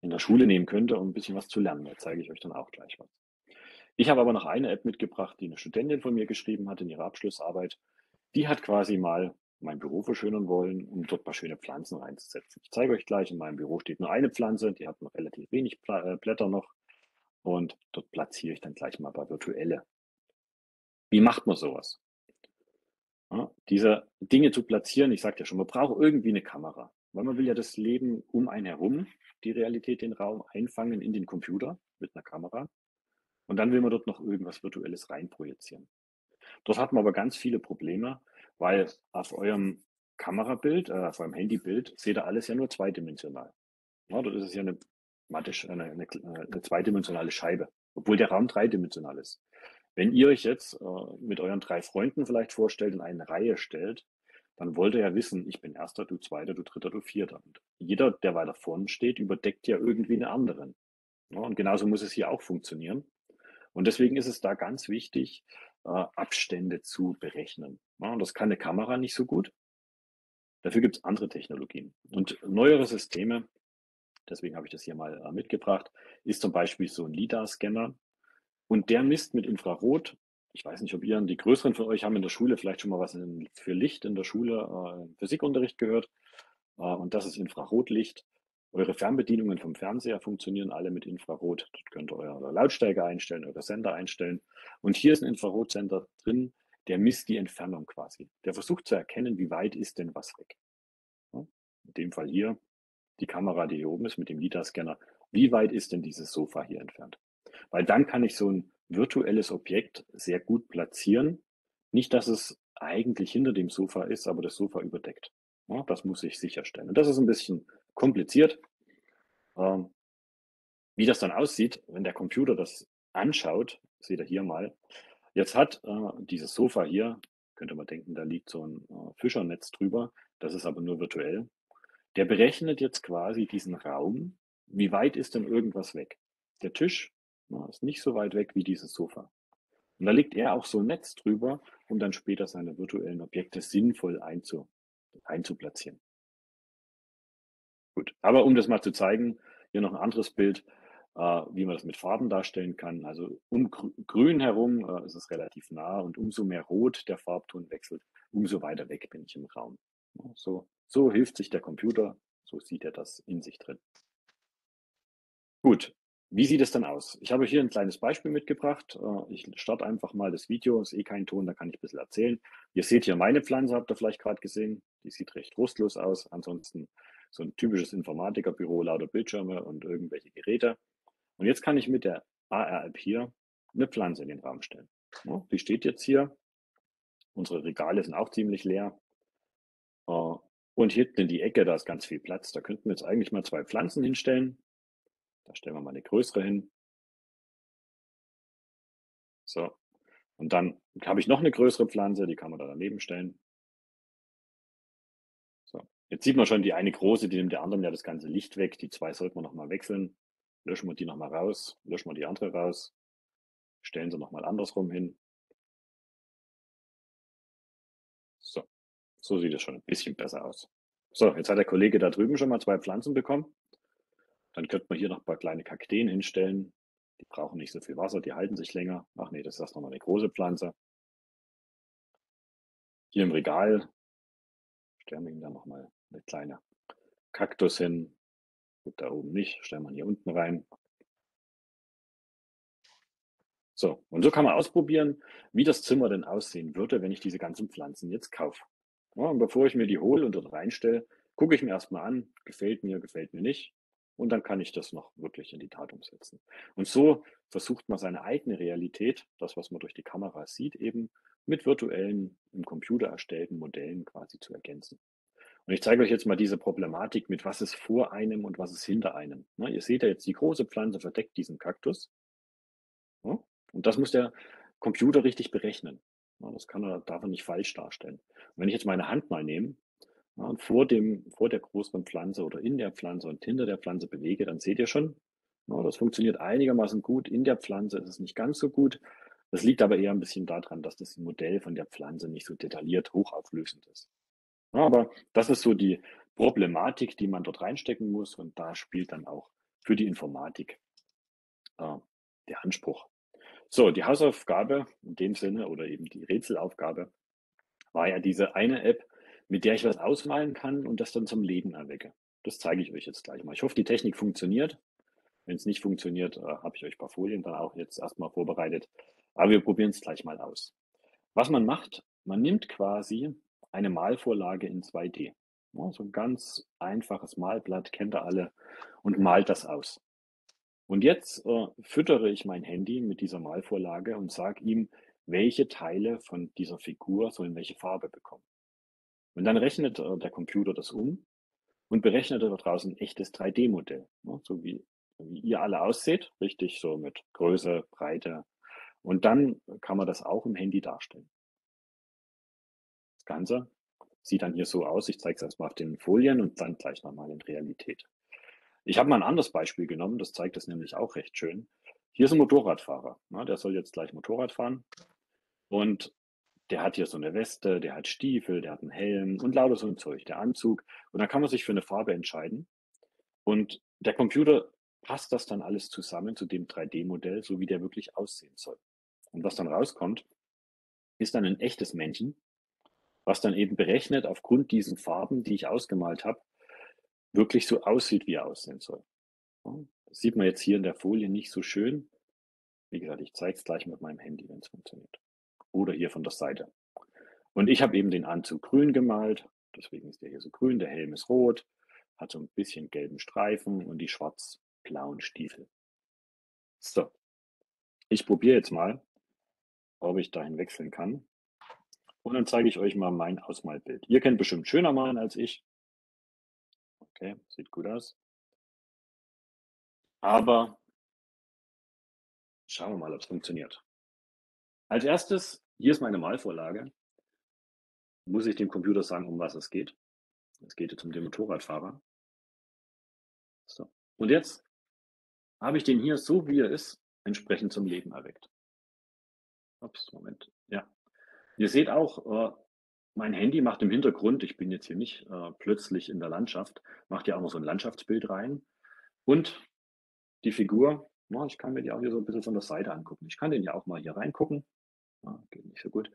in der Schule nehmen könnte, um ein bisschen was zu lernen. Da zeige ich euch dann auch gleich was. Ich habe aber noch eine App mitgebracht, die eine Studentin von mir geschrieben hat in ihrer Abschlussarbeit. Die hat quasi mal mein Büro verschönern wollen, um dort ein paar schöne Pflanzen reinzusetzen. Ich zeige euch gleich, in meinem Büro steht nur eine Pflanze, die hat noch relativ wenig Pla- äh, Blätter noch und dort platziere ich dann gleich mal ein paar virtuelle. Wie macht man sowas? Ja, diese Dinge zu platzieren, ich sagte ja schon, man braucht irgendwie eine Kamera, weil man will ja das Leben um einen herum, die Realität, den Raum einfangen in den Computer mit einer Kamera und dann will man dort noch irgendwas Virtuelles reinprojizieren. Dort hat man aber ganz viele Probleme, weil auf eurem Kamerabild, äh, auf eurem Handybild, seht ihr alles ja nur zweidimensional. Ja, dort ist es ja eine, eine, eine, eine zweidimensionale Scheibe, obwohl der Raum dreidimensional ist. Wenn ihr euch jetzt äh, mit euren drei Freunden vielleicht vorstellt, in eine Reihe stellt, dann wollt ihr ja wissen, ich bin Erster, du Zweiter, du Dritter, du Vierter. Und jeder, der weiter vorne steht, überdeckt ja irgendwie einen anderen. Ja, und genauso muss es hier auch funktionieren. Und deswegen ist es da ganz wichtig, Abstände zu berechnen. Ja, und das kann eine Kamera nicht so gut. Dafür gibt es andere Technologien. Und neuere Systeme, deswegen habe ich das hier mal mitgebracht, ist zum Beispiel so ein LIDAR-Scanner. Und der misst mit Infrarot. Ich weiß nicht, ob ihr, die Größeren von euch haben in der Schule vielleicht schon mal was für Licht in der Schule, äh, Physikunterricht gehört. Äh, und das ist Infrarotlicht. Eure Fernbedienungen vom Fernseher funktionieren alle mit Infrarot. Dort könnt ihr eure Lautstärke einstellen, eure Sender einstellen. Und hier ist ein Infrarotsender drin, der misst die Entfernung quasi. Der versucht zu erkennen, wie weit ist denn was weg. Ja, in dem Fall hier, die Kamera, die hier oben ist, mit dem LIDAR-Scanner. Wie weit ist denn dieses Sofa hier entfernt? Weil dann kann ich so ein virtuelles Objekt sehr gut platzieren. Nicht, dass es eigentlich hinter dem Sofa ist, aber das Sofa überdeckt. Ja, das muss ich sicherstellen. Und das ist ein bisschen kompliziert. Ähm, wie das dann aussieht, wenn der Computer das anschaut, seht ihr hier mal. Jetzt hat äh, dieses Sofa hier, könnt ihr mal denken, da liegt so ein äh, Fischernetz drüber. Das ist aber nur virtuell. Der berechnet jetzt quasi diesen Raum. Wie weit ist denn irgendwas weg? Der Tisch na, ist nicht so weit weg wie dieses Sofa. Und da legt er auch so ein Netz drüber, um dann später seine virtuellen Objekte sinnvoll einzu, einzuplatzieren. Gut, aber um das mal zu zeigen, hier noch ein anderes Bild, äh, wie man das mit Farben darstellen kann. Also um grü- grün herum äh, ist es relativ nah und umso mehr rot der Farbton wechselt, umso weiter weg bin ich im Raum. Ja, so, so hilft sich der Computer, so sieht er das in sich drin. Gut, wie sieht es dann aus? Ich habe hier ein kleines Beispiel mitgebracht. Äh, ich starte einfach mal das Video, ist eh kein Ton, da kann ich ein bisschen erzählen. Ihr seht hier meine Pflanze, habt ihr vielleicht gerade gesehen, die sieht recht rustlos aus, ansonsten so ein typisches Informatikerbüro, lauter Bildschirme und irgendwelche Geräte. Und jetzt kann ich mit der A R-App hier eine Pflanze in den Raum stellen. Ja, die steht jetzt hier. Unsere Regale sind auch ziemlich leer. Und hinten in die Ecke, da ist ganz viel Platz. Da könnten wir jetzt eigentlich mal zwei Pflanzen hinstellen. Da stellen wir mal eine größere hin. So. Und dann habe ich noch eine größere Pflanze, die kann man da daneben stellen. Jetzt sieht man schon, die eine große, die nimmt der anderen ja das ganze Licht weg. Die zwei sollten wir nochmal wechseln. Löschen wir die nochmal raus, löschen wir die andere raus, stellen sie nochmal andersrum hin. So, so sieht es schon ein bisschen besser aus. So, jetzt hat der Kollege da drüben schon mal zwei Pflanzen bekommen. Dann könnte man hier noch ein paar kleine Kakteen hinstellen. Die brauchen nicht so viel Wasser, die halten sich länger. Ach nee, das ist erst nochmal eine große Pflanze. Hier im Regal stellen wir ihm dann nochmal eine kleine Kaktus hin. Gut, da oben nicht, stellen wir hier unten rein. So, und so kann man ausprobieren, wie das Zimmer denn aussehen würde, wenn ich diese ganzen Pflanzen jetzt kaufe. Ja, und bevor ich mir die hole und dort reinstelle, gucke ich mir erstmal an, gefällt mir, gefällt mir nicht. Und dann kann ich das noch wirklich in die Tat umsetzen. Und so versucht man seine eigene Realität, das, was man durch die Kamera sieht, eben mit virtuellen, im Computer erstellten Modellen quasi zu ergänzen. Und ich zeige euch jetzt mal diese Problematik mit, was ist vor einem und was ist hinter einem. Na, ihr seht ja jetzt, die große Pflanze verdeckt diesen Kaktus. Ja, und das muss der Computer richtig berechnen. Ja, das kann er, darf er nicht falsch darstellen. Und wenn ich jetzt meine Hand mal nehme, ja, und vor dem, vor der größeren Pflanze oder in der Pflanze und hinter der Pflanze bewege, dann seht ihr schon, ja, das funktioniert einigermaßen gut. In der Pflanze ist es nicht ganz so gut. Das liegt aber eher ein bisschen daran, dass das Modell von der Pflanze nicht so detailliert hochauflösend ist. Ja, aber das ist so die Problematik, die man dort reinstecken muss. Und da spielt dann auch für die Informatik äh, der Anspruch. So, die Hausaufgabe in dem Sinne oder eben die Rätselaufgabe war ja diese eine App, mit der ich was ausmalen kann und das dann zum Leben erwecke. Das zeige ich euch jetzt gleich mal. Ich hoffe, die Technik funktioniert. Wenn es nicht funktioniert, äh, habe ich euch ein paar Folien dann auch jetzt erstmal vorbereitet. Aber wir probieren es gleich mal aus. Was man macht, man nimmt quasi eine Malvorlage in zwei D. Ja, so ein ganz einfaches Malblatt, kennt ihr alle, und malt das aus. Und jetzt äh, füttere ich mein Handy mit dieser Malvorlage und sage ihm, welche Teile von dieser Figur sollen welche Farbe bekommen. Und dann rechnet äh, der Computer das um und berechnet da draußen ein echtes drei D Modell, ne? So wie, wie ihr alle ausseht, richtig so mit Größe, Breite. Und dann kann man das auch im Handy darstellen. Das Ganze sieht dann hier so aus. Ich zeige es erstmal auf den Folien und dann gleich nochmal in Realität. Ich habe mal ein anderes Beispiel genommen, das zeigt es nämlich auch recht schön. Hier ist ein Motorradfahrer, ne? Der soll jetzt gleich Motorrad fahren. Und der hat hier so eine Weste, der hat Stiefel, der hat einen Helm und lauter so ein Zeug, der Anzug. Und dann kann man sich für eine Farbe entscheiden. Und der Computer passt das dann alles zusammen zu dem drei D Modell, so wie der wirklich aussehen soll. Und was dann rauskommt, ist dann ein echtes Männchen, was dann eben berechnet aufgrund diesen Farben, die ich ausgemalt habe, wirklich so aussieht, wie er aussehen soll. Das sieht man jetzt hier in der Folie nicht so schön. Wie gesagt, ich zeige es gleich mit meinem Handy, wenn es funktioniert. Oder hier von der Seite. Und ich habe eben den Anzug grün gemalt, deswegen ist der hier so grün, der Helm ist rot, hat so ein bisschen gelben Streifen und die schwarz-blauen Stiefel. So, ich probiere jetzt mal, ob ich dahin wechseln kann. Und dann zeige ich euch mal mein Ausmalbild. Ihr könnt bestimmt schöner malen als ich. Okay, sieht gut aus. Aber schauen wir mal, ob es funktioniert. Als erstes, hier ist meine Malvorlage, muss ich dem Computer sagen, um was es geht. Es geht jetzt um den Motorradfahrer. So. Und jetzt habe ich den hier, so wie er ist, entsprechend zum Leben erweckt. Ups, Moment. Ja. Ihr seht auch, äh, mein Handy macht im Hintergrund, ich bin jetzt hier nicht äh, plötzlich in der Landschaft, macht ja auch noch so ein Landschaftsbild rein. Und die Figur, na, ich kann mir die auch hier so ein bisschen von der Seite angucken. Ich kann den ja auch mal hier reingucken. Ah, geht nicht so gut.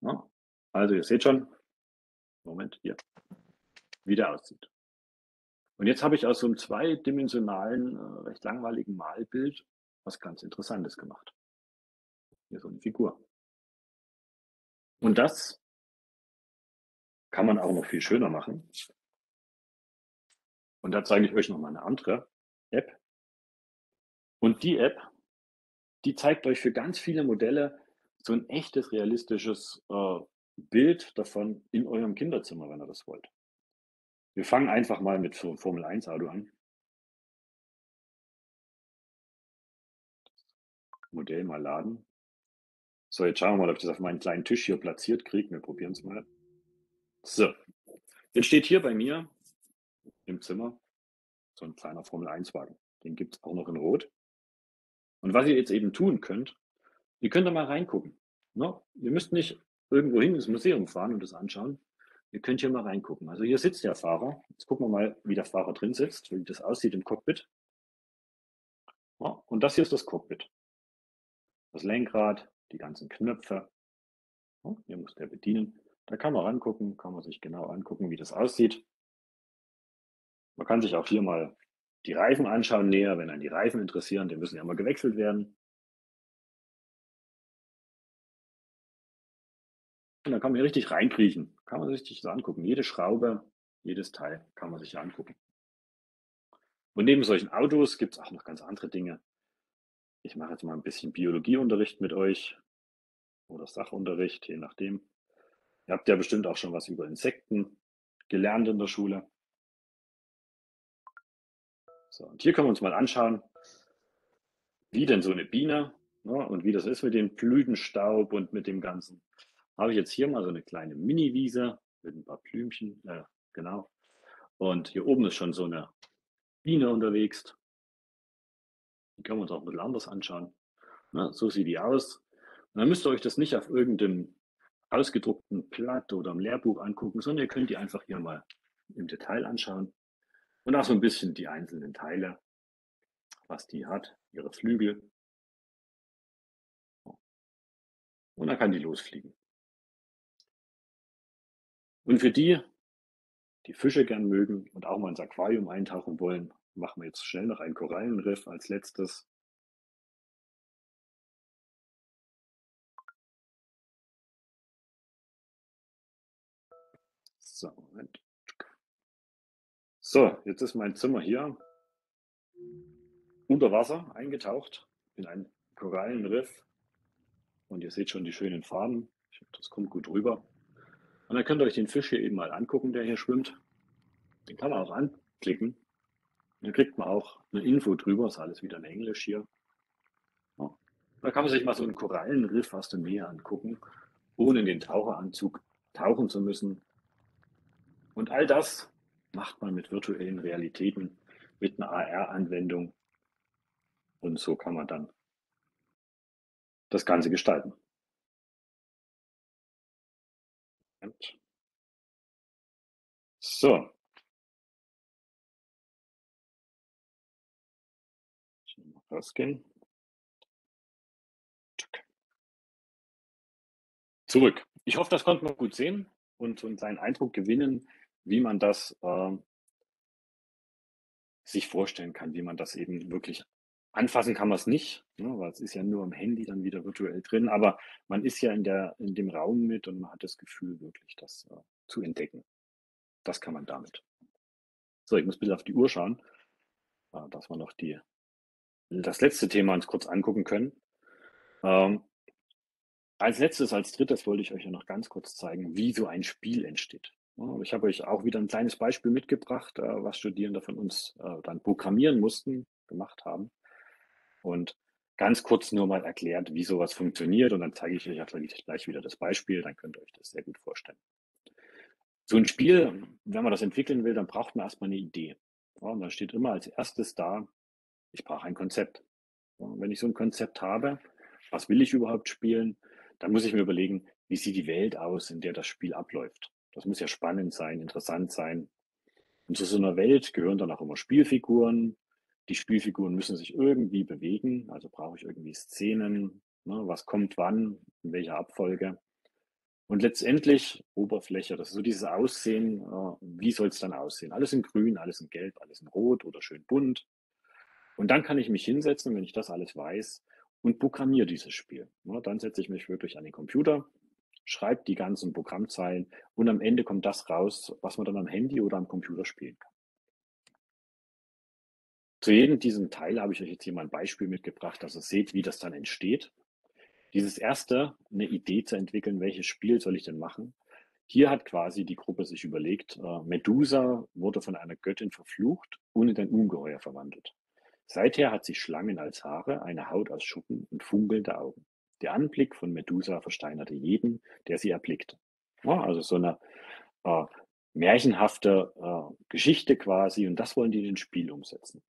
Ja, also ihr seht schon, Moment, hier, wie der aussieht. Und jetzt habe ich aus so einem zweidimensionalen, äh, recht langweiligen Malbild was ganz Interessantes gemacht. Hier so eine Figur. Und das kann man auch noch viel schöner machen. Und da zeige ich euch nochmal eine andere App. Und die App, die zeigt euch für ganz viele Modelle so ein echtes, realistisches äh, Bild davon in eurem Kinderzimmer, wenn ihr das wollt. Wir fangen einfach mal mit so einem Formel eins Auto an. Modell mal laden. So, jetzt schauen wir mal, ob ich das auf meinen kleinen Tisch hier platziert kriege. Wir probieren es mal. So, jetzt steht hier bei mir im Zimmer so ein kleiner Formel eins Wagen. Den gibt es auch noch in Rot. Und was ihr jetzt eben tun könnt, ihr könnt da mal reingucken. Ne? Ihr müsst nicht irgendwo hin ins Museum fahren und das anschauen. Ihr könnt hier mal reingucken. Also hier sitzt der Fahrer. Jetzt gucken wir mal, wie der Fahrer drin sitzt, wie das aussieht im Cockpit. Ja, und das hier ist das Cockpit. Das Lenkrad, die ganzen Knöpfe. Ja, hier muss der bedienen. Da kann man rangucken, kann man sich genau angucken, wie das aussieht. Man kann sich auch hier mal die Reifen anschauen näher, wenn einen die Reifen interessieren, die müssen ja mal gewechselt werden. Und dann kann man hier richtig reinkriechen, kann man sich richtig so angucken. Jede Schraube, jedes Teil kann man sich ja angucken. Und neben solchen Autos gibt es auch noch ganz andere Dinge. Ich mache jetzt mal ein bisschen Biologieunterricht mit euch oder Sachunterricht, je nachdem. Ihr habt ja bestimmt auch schon was über Insekten gelernt in der Schule. So, und hier können wir uns mal anschauen, wie denn so eine Biene, ne, und wie das ist mit dem Blütenstaub und mit dem Ganzen. Habe ich jetzt hier mal so eine kleine Mini-Wiese mit ein paar Blümchen, äh, genau. Und hier oben ist schon so eine Biene unterwegs. Die können wir uns auch ein bisschen anders anschauen. Ne, so sieht die aus. Und dann müsst ihr euch das nicht auf irgendeinem ausgedruckten Blatt oder im Lehrbuch angucken, sondern ihr könnt die einfach hier mal im Detail anschauen. Und auch so ein bisschen die einzelnen Teile, was die hat, ihre Flügel. Und dann kann die losfliegen. Und für die, die Fische gern mögen und auch mal ins Aquarium eintauchen wollen, machen wir jetzt schnell noch ein Korallenriff als letztes. So, Moment. So, jetzt ist mein Zimmer hier unter Wasser eingetaucht in ein Korallenriff. Und ihr seht schon die schönen Farben. Ich hoffe, das kommt gut rüber. Und dann könnt ihr euch den Fisch hier eben mal angucken, der hier schwimmt. Den kann man auch anklicken. Da kriegt man auch eine Info drüber. Ist alles wieder in Englisch hier. Ja. Da kann man sich mal so einen Korallenriff aus dem Meer angucken, ohne den Taucheranzug tauchen zu müssen. Und all das macht man mit virtuellen Realitäten, mit einer A R-Anwendung. Und so kann man dann das Ganze gestalten. So. Ich will mal rausgehen. Zurück. Ich hoffe, das konnte man gut sehen und, und seinen Eindruck gewinnen, wie man das äh, sich vorstellen kann, wie man das eben wirklich anfassen kann man es nicht, ne, weil es ist ja nur am Handy dann wieder virtuell drin, aber man ist ja in, der, in dem Raum mit und man hat das Gefühl, wirklich das äh, zu entdecken. Das kann man damit. So, ich muss ein bisschen auf die Uhr schauen, äh, dass wir noch die, das letzte Thema uns kurz angucken können. Ähm, als letztes, als drittes wollte ich euch ja noch ganz kurz zeigen, wie so ein Spiel entsteht. Ich habe euch auch wieder ein kleines Beispiel mitgebracht, was Studierende von uns dann programmieren mussten, gemacht haben. Und ganz kurz nur mal erklärt, wie sowas funktioniert. Und dann zeige ich euch auch gleich wieder das Beispiel, dann könnt ihr euch das sehr gut vorstellen. So ein Spiel, wenn man das entwickeln will, dann braucht man erstmal eine Idee. Und dann steht immer als erstes da, ich brauche ein Konzept. Und wenn ich so ein Konzept habe, was will ich überhaupt spielen, dann muss ich mir überlegen, wie sieht die Welt aus, in der das Spiel abläuft. Das muss ja spannend sein, interessant sein. Und zu so einer Welt gehören dann auch immer Spielfiguren. Die Spielfiguren müssen sich irgendwie bewegen, also brauche ich irgendwie Szenen, ne, was kommt wann, in welcher Abfolge. Und letztendlich Oberfläche, das ist so dieses Aussehen, äh, wie soll es dann aussehen? Alles in grün, alles in gelb, alles in rot oder schön bunt. Und dann kann ich mich hinsetzen, wenn ich das alles weiß, und programmiere dieses Spiel. Ne, dann setze ich mich wirklich an den Computer, schreibt die ganzen Programmzeilen und am Ende kommt das raus, was man dann am Handy oder am Computer spielen kann. Zu jedem diesem Teil habe ich euch jetzt hier mal ein Beispiel mitgebracht, dass ihr seht, wie das dann entsteht. Dieses erste, eine Idee zu entwickeln, welches Spiel soll ich denn machen? Hier hat quasi die Gruppe sich überlegt, äh, Medusa wurde von einer Göttin verflucht und in ein Ungeheuer verwandelt. Seither hat sie Schlangen als Haare, eine Haut aus Schuppen und funkelnde Augen. Der Anblick von Medusa versteinerte jeden, der sie erblickte. Ja, also so eine äh, märchenhafte äh, Geschichte quasi, und das wollen die in ein Spiel umsetzen.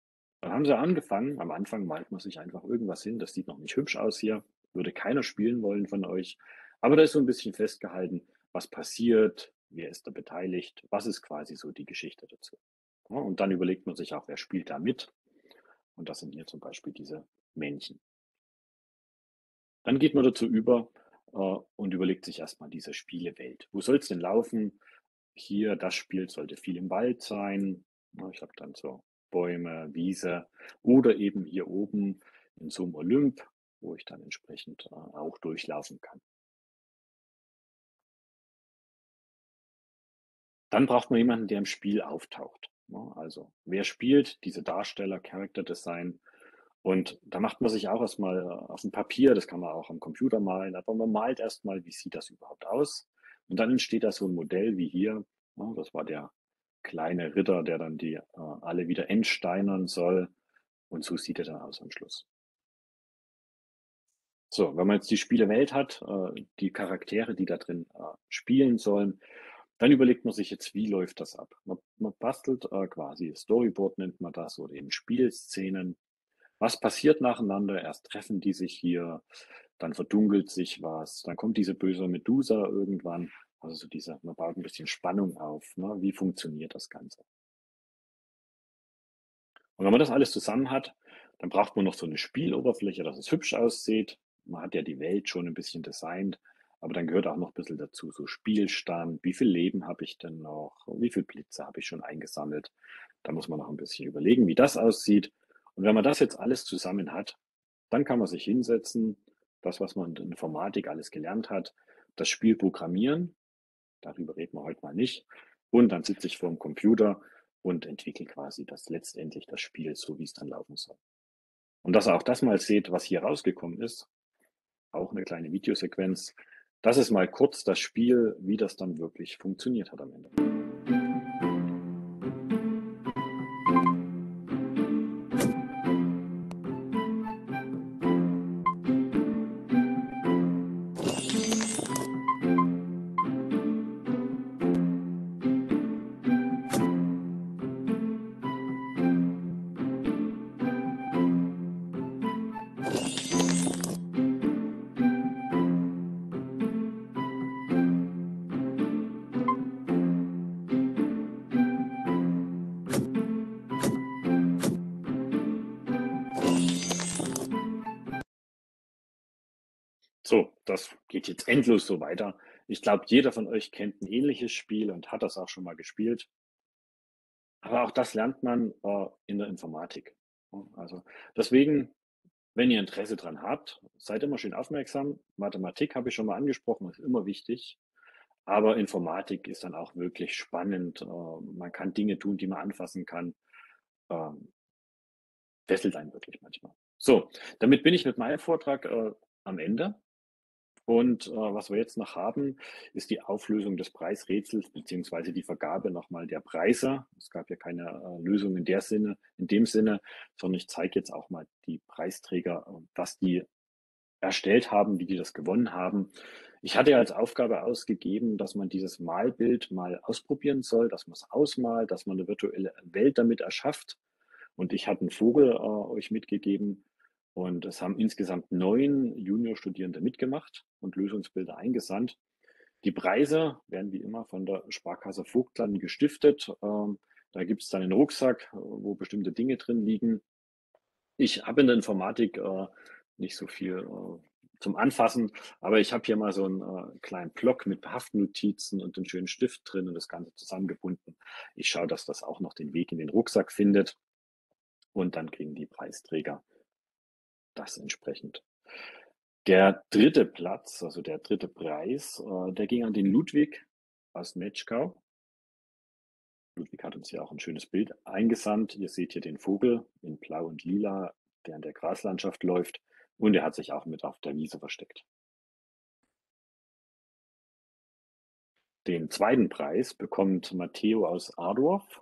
Dann haben sie angefangen, am Anfang malt man sich einfach irgendwas hin, das sieht noch nicht hübsch aus hier, würde keiner spielen wollen von euch, aber da ist so ein bisschen festgehalten, was passiert, wer ist da beteiligt, was ist quasi so die Geschichte dazu. Ja, und dann überlegt man sich auch, wer spielt da mit, und das sind hier zum Beispiel diese Männchen. Dann geht man dazu über äh, und überlegt sich erstmal diese Spielewelt. Wo soll es denn laufen? Hier, das Spiel sollte viel im Wald sein. Ich habe dann so Bäume, Wiese oder eben hier oben in so einem Olymp, wo ich dann entsprechend äh, auch durchlaufen kann. Dann braucht man jemanden, der im Spiel auftaucht. Ja, also wer spielt? Diese Darsteller, Character Design. Und da macht man sich auch erstmal auf dem Papier, das kann man auch am Computer malen, aber man malt erstmal, wie sieht das überhaupt aus? Und dann entsteht da so ein Modell wie hier, ja, das war der kleine Ritter, der dann die äh, alle wieder entsteinern soll, und so sieht er dann aus am Schluss. So, wenn man jetzt die Spielewelt hat, äh, die Charaktere, die da drin äh, spielen sollen, dann überlegt man sich jetzt, wie läuft das ab? Man, man bastelt äh, quasi, Storyboard nennt man das, oder eben Spielszenen. Was passiert nacheinander? Erst treffen die sich hier, dann verdunkelt sich was, dann kommt diese böse Medusa irgendwann. Also so diese, man baut ein bisschen Spannung auf. Ne? Wie funktioniert das Ganze? Und wenn man das alles zusammen hat, dann braucht man noch so eine Spieloberfläche, dass es hübsch aussieht. Man hat ja die Welt schon ein bisschen designt, Aber dann gehört auch noch ein bisschen dazu, so Spielstand, wie viel Leben habe ich denn noch, wie viel Blitze habe ich schon eingesammelt. Da muss man noch ein bisschen überlegen, wie das aussieht. Und wenn man das jetzt alles zusammen hat, dann kann man sich hinsetzen, das, was man in Informatik alles gelernt hat, das Spiel programmieren, darüber reden wir heute mal nicht, und dann sitze ich vor dem Computer und entwickle quasi das letztendlich das Spiel, so wie es dann laufen soll. Und dass ihr auch das mal seht, was hier rausgekommen ist, auch eine kleine Videosequenz, das ist mal kurz das Spiel, wie das dann wirklich funktioniert hat am Ende. So, das geht jetzt endlos so weiter. Ich glaube, jeder von euch kennt ein ähnliches Spiel und hat das auch schon mal gespielt. Aber auch das lernt man äh, in der Informatik. Also deswegen, wenn ihr Interesse dran habt, seid immer schön aufmerksam. Mathematik habe ich schon mal angesprochen, ist immer wichtig. Aber Informatik ist dann auch wirklich spannend. Äh, man kann Dinge tun, die man anfassen kann. Ähm, fesselt einen wirklich manchmal. So, damit bin ich mit meinem Vortrag äh, am Ende. Und äh, was wir jetzt noch haben, ist die Auflösung des Preisrätsels beziehungsweise die Vergabe nochmal der Preise. Es gab ja keine äh, Lösung in der Sinne, in dem Sinne, sondern ich zeige jetzt auch mal die Preisträger, äh, was die erstellt haben, wie die das gewonnen haben. Ich hatte ja als Aufgabe ausgegeben, dass man dieses Malbild mal ausprobieren soll, dass man es ausmalt, dass man eine virtuelle Welt damit erschafft. Und ich hatte einen Vogel äh, euch mitgegeben. Und es haben insgesamt neun Juniorstudierende mitgemacht und Lösungsbilder eingesandt. Die Preise werden wie immer von der Sparkasse Vogtland gestiftet. Ähm, da gibt es dann einen Rucksack, wo bestimmte Dinge drin liegen. Ich habe in der Informatik äh, nicht so viel äh, zum Anfassen, aber ich habe hier mal so einen äh, kleinen Block mit Haftnotizen und einen schönen Stift drin und das Ganze zusammengebunden. Ich schaue, dass das auch noch den Weg in den Rucksack findet. Und dann kriegen die Preisträger das entsprechend. Der dritte Platz, also der dritte Preis, der ging an den Ludwig aus Netschkau. Ludwig hat uns ja auch ein schönes Bild eingesandt. Ihr seht hier den Vogel in Blau und Lila, der in der Graslandschaft läuft. Und er hat sich auch mit auf der Wiese versteckt. Den zweiten Preis bekommt Matteo aus Adorf.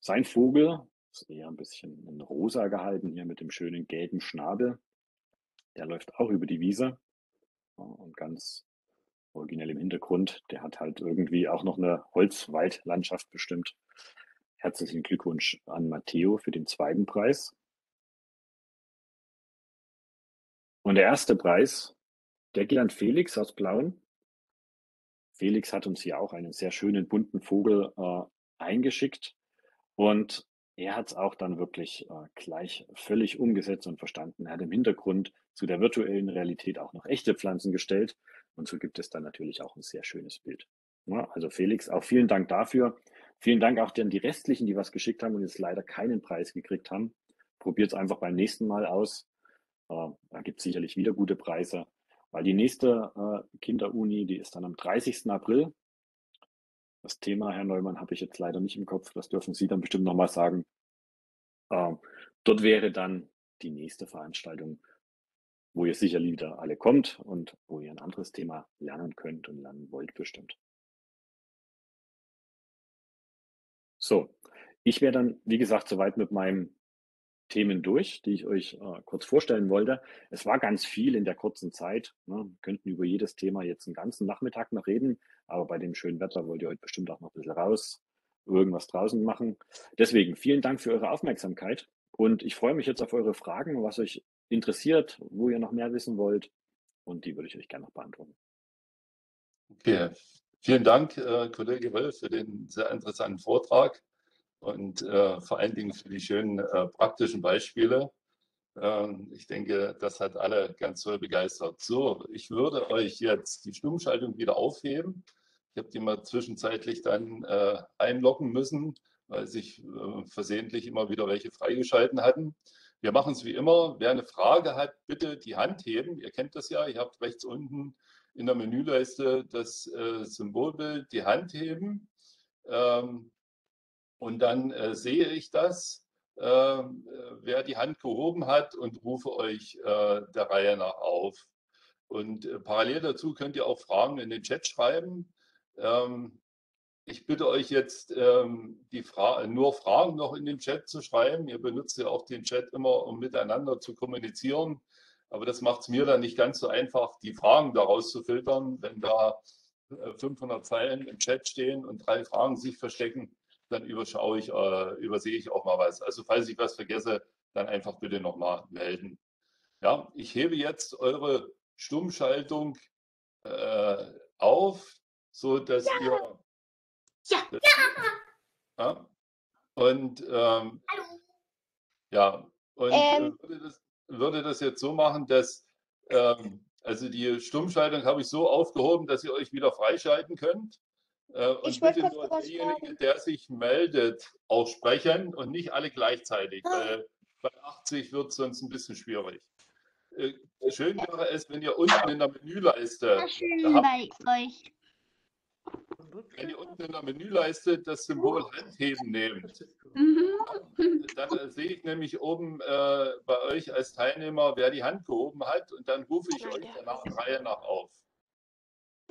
Sein Vogel ist eher ein bisschen in rosa gehalten, hier mit dem schönen gelben Schnabel. Der läuft auch über die Wiese und ganz originell im Hintergrund. Der hat halt irgendwie auch noch eine Holzwaldlandschaft bestimmt. Herzlichen Glückwunsch an Matteo für den zweiten Preis. Und der erste Preis, der geht an Felix aus Plauen. Felix hat uns hier auch einen sehr schönen bunten Vogel äh, eingeschickt und er hat es auch dann wirklich äh, gleich völlig umgesetzt und verstanden. Er hat im Hintergrund zu der virtuellen Realität auch noch echte Pflanzen gestellt. Und so gibt es dann natürlich auch ein sehr schönes Bild. Ja, also Felix, auch vielen Dank dafür. Vielen Dank auch an die restlichen, die was geschickt haben und jetzt leider keinen Preis gekriegt haben. Probiert es einfach beim nächsten Mal aus. Äh, da gibt es sicherlich wieder gute Preise. Weil die nächste äh, Kinderuni, die ist dann am dreißigsten April. Das Thema, Herr Neumann, habe ich jetzt leider nicht im Kopf. Das dürfen Sie dann bestimmt nochmal sagen. Ähm, dort wäre dann die nächste Veranstaltung, wo ihr sicherlich wieder alle kommt und wo ihr ein anderes Thema lernen könnt und lernen wollt bestimmt. So, ich wäre dann, wie gesagt, soweit mit meinen Themen durch, die ich euch äh, kurz vorstellen wollte. Es war ganz viel in der kurzen Zeit. Ne? Wir könnten über jedes Thema jetzt einen ganzen Nachmittag noch reden. Aber bei dem schönen Wetter wollt ihr heute bestimmt auch noch ein bisschen raus, irgendwas draußen machen. Deswegen vielen Dank für eure Aufmerksamkeit und ich freue mich jetzt auf eure Fragen, was euch interessiert, wo ihr noch mehr wissen wollt und die würde ich euch gerne noch beantworten. Okay, vielen Dank, äh, Kollege Rill, für den sehr interessanten Vortrag und äh, vor allen Dingen für die schönen äh, praktischen Beispiele. Ähm, ich denke, das hat alle ganz toll begeistert. So, ich würde euch jetzt die Stummschaltung wieder aufheben. Ich habe die mal zwischenzeitlich dann äh, einloggen müssen, weil sich äh, versehentlich immer wieder welche freigeschalten hatten. Wir machen es wie immer. Wer eine Frage hat, bitte die Hand heben. Ihr kennt das ja. Ihr habt rechts unten in der Menüleiste das äh, Symbolbild, die Hand heben. Ähm, und dann äh, sehe ich das, äh, wer die Hand gehoben hat, und rufe euch äh, der Reihe nach auf. Und äh, parallel dazu könnt ihr auch Fragen in den Chat schreiben. Ähm, ich bitte euch jetzt, ähm, die Fra- nur Fragen noch in den Chat zu schreiben. Ihr benutzt ja auch den Chat immer, um miteinander zu kommunizieren. Aber das macht es mir dann nicht ganz so einfach, die Fragen daraus zu filtern. Wenn da fünfhundert Zeilen im Chat stehen und drei Fragen sich verstecken, dann überschaue ich, äh, übersehe ich auch mal was. Also falls ich was vergesse, dann einfach bitte nochmal melden. Ja, ich hebe jetzt eure Stummschaltung äh, auf, so dass ja. ihr... Ja, ja. ja. Und, ähm, Hallo. Ja, und ähm. würde, das, würde das jetzt so machen, dass... Ähm, Also die Stummschaltung habe ich so aufgehoben, dass ihr euch wieder freischalten könnt. Und ich bitte nur derjenige, der sich meldet, auch sprechen und nicht alle gleichzeitig. Ah. Weil bei achtzig wird es sonst ein bisschen schwierig. Schön wäre es, wenn ihr unten in der Menüleiste... Schön habt, bei euch. Wenn ihr unten in der Menüleiste das Symbol Handheben nehmt, mhm. dann äh, sehe ich nämlich oben äh, bei euch als Teilnehmer, wer die Hand gehoben hat, und dann rufe ich euch danach der Reihe nach auf.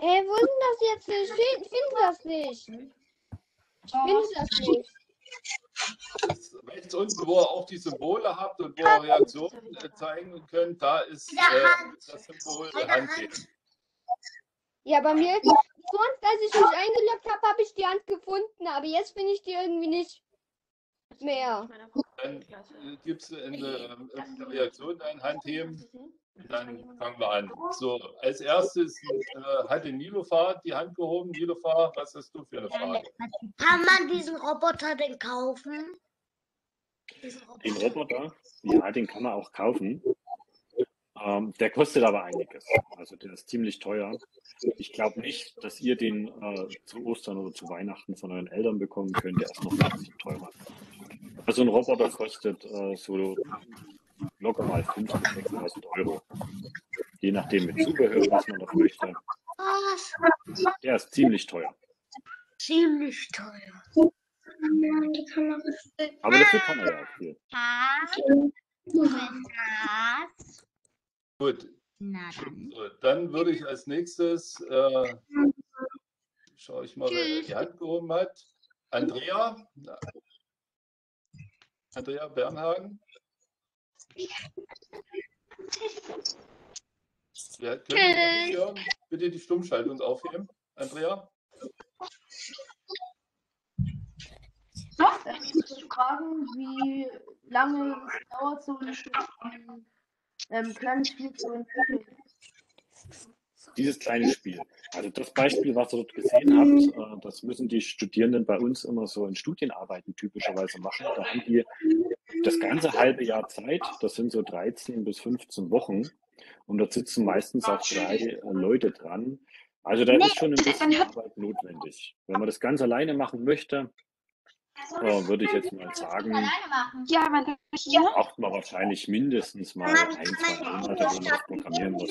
Hey, wo ist das jetzt nicht? Ich finde das nicht. Ich finde das nicht. Das rechts unten, wo ihr auch die Symbole habt und wo ihr Reaktionen äh, zeigen könnt, da ist äh, das Symbol Handheben. Ja, bei mir, sonst, als ich mich eingeloggt habe, habe ich die Hand gefunden, aber jetzt finde ich die irgendwie nicht mehr. Dann äh, gibst du in der äh, Reaktion ein Handheben, dann fangen wir an. So, als erstes äh, hatte Nilofar die Hand gehoben. Nilofar, was hast du für eine Frage? Kann man diesen Roboter denn kaufen? Diesen Roboter? Den Roboter? Ja, den kann man auch kaufen. Ähm, der kostet aber einiges. Also der ist ziemlich teuer. Ich glaube nicht, dass ihr den äh, zu Ostern oder zu Weihnachten von euren Eltern bekommen könnt. Der ist noch ein bisschen teurer. Also ein Roboter kostet äh, so locker mal fünftausend bis sechstausend Euro. Je nachdem mit Zubehör, was man noch möchte. Der ist ziemlich teuer. Ziemlich teuer. Aber dafür kann er ja auch viel. Gut, Na dann. So, dann würde ich als nächstes, äh, schaue ich mal, wer die Hand gehoben hat. Andrea? Andrea Bernhagen? Ja, könnt ihr nicht hören? Bitte die Stummschaltung aufheben, Andrea? Ich muss fragen, wie lange dauert so eine Stunde? Ähm, kleines Spiel zu entwickeln. Dieses kleine Spiel. Also das Beispiel, was ihr dort gesehen habt, äh, das müssen die Studierenden bei uns immer so in Studienarbeiten typischerweise machen. Da haben die das ganze halbe Jahr Zeit, das sind so dreizehn bis fünfzehn Wochen, und da sitzen meistens auch drei äh, Leute dran. Also da ist schon ein bisschen Arbeit notwendig. Wenn man das ganz alleine machen möchte, Oh, würde ich jetzt mal sagen, ja, man, ja. braucht man wahrscheinlich mindestens mal ein, zwei Monate, wenn man das programmieren muss.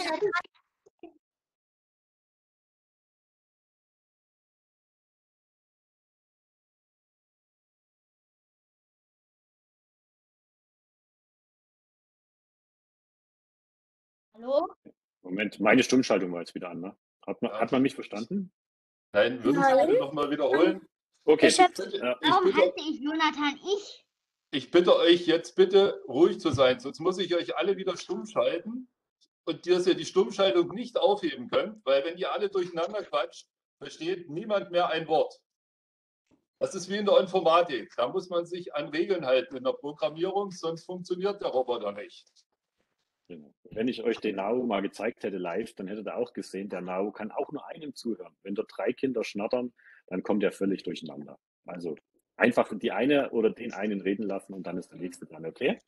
Hallo? Moment, meine Stummschaltung war jetzt wieder an, ne? Hat man, hat man mich verstanden? Nein, würden Sie bitte nochmal wiederholen? Okay. Ich bitte, Warum ich bitte, halte ich Jonathan ich? Ich bitte euch jetzt bitte ruhig zu sein, sonst muss ich euch alle wieder stumm schalten und dass ihr die Stummschaltung nicht aufheben könnt, weil wenn ihr alle durcheinander quatscht, versteht niemand mehr ein Wort. Das ist wie in der Informatik. Da muss man sich an Regeln halten in der Programmierung, sonst funktioniert der Roboter nicht. Wenn ich euch den Nao mal gezeigt hätte live, dann hättet ihr auch gesehen, der Nao kann auch nur einem zuhören. Wenn da drei Kinder schnattern, dann kommt er völlig durcheinander. Also einfach die eine oder den einen reden lassen und dann ist der nächste dran. Okay?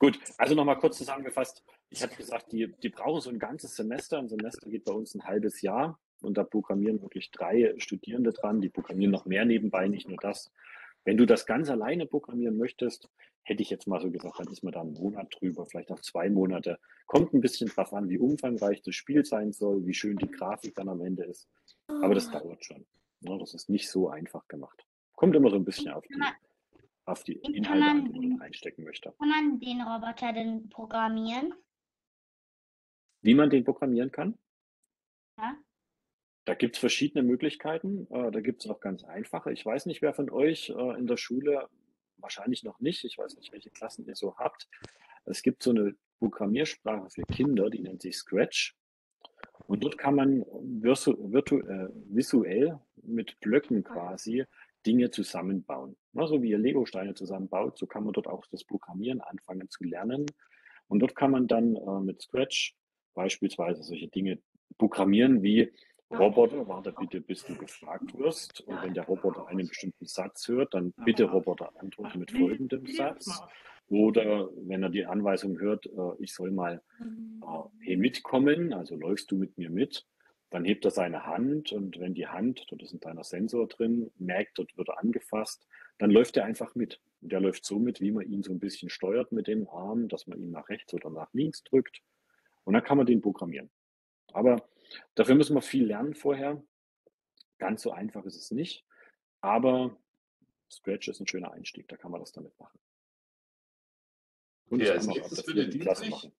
Gut, also nochmal kurz zusammengefasst. Ich hatte gesagt, die, die brauchen so ein ganzes Semester. Ein Semester geht bei uns ein halbes Jahr und da programmieren wirklich drei Studierende dran. Die programmieren noch mehr nebenbei, nicht nur das. Wenn du das ganz alleine programmieren möchtest, hätte ich jetzt mal so gesagt, dann ist man da einen Monat drüber, vielleicht auch zwei Monate. Kommt ein bisschen drauf an, wie umfangreich das Spiel sein soll, wie schön die Grafik dann am Ende ist. Aber das dauert schon. Das ist nicht so einfach gemacht. Kommt immer so ein bisschen auf die... auf die Inhalte, man, die man einstecken möchte. Kann man den Roboter denn programmieren? Wie man den programmieren kann? Ja. Da gibt es verschiedene Möglichkeiten. Da gibt es auch ganz einfache. Ich weiß nicht, wer von euch in der Schule, wahrscheinlich noch nicht, ich weiß nicht, welche Klassen ihr so habt. Es gibt so eine Programmiersprache für Kinder, die nennt sich Scratch. Und dort kann man visuell mit Blöcken quasi Dinge zusammenbauen. So also wie ihr Lego-Steine zusammenbaut, so kann man dort auch das Programmieren anfangen zu lernen. Und dort kann man dann äh, mit Scratch beispielsweise solche Dinge programmieren wie: Roboter, warte bitte, bis du gefragt wirst. Und wenn der Roboter einen bestimmten Satz hört, dann bitte Roboter antworte mit folgendem Satz. Oder wenn er die Anweisung hört, äh, ich soll mal äh, hier mitkommen, also läufst du mit mir mit. Dann hebt er seine Hand und wenn die Hand, dort ist ein kleiner Sensor drin, merkt, dort wird er angefasst, dann läuft er einfach mit. Und der läuft so mit, wie man ihn so ein bisschen steuert mit den Armen, dass man ihn nach rechts oder nach links drückt. Und dann kann man den programmieren. Aber dafür müssen wir viel lernen vorher. Ganz so einfach ist es nicht. Aber Scratch ist ein schöner Einstieg, da kann man das damit machen. Und ja, als nächstes bitte Dietrich.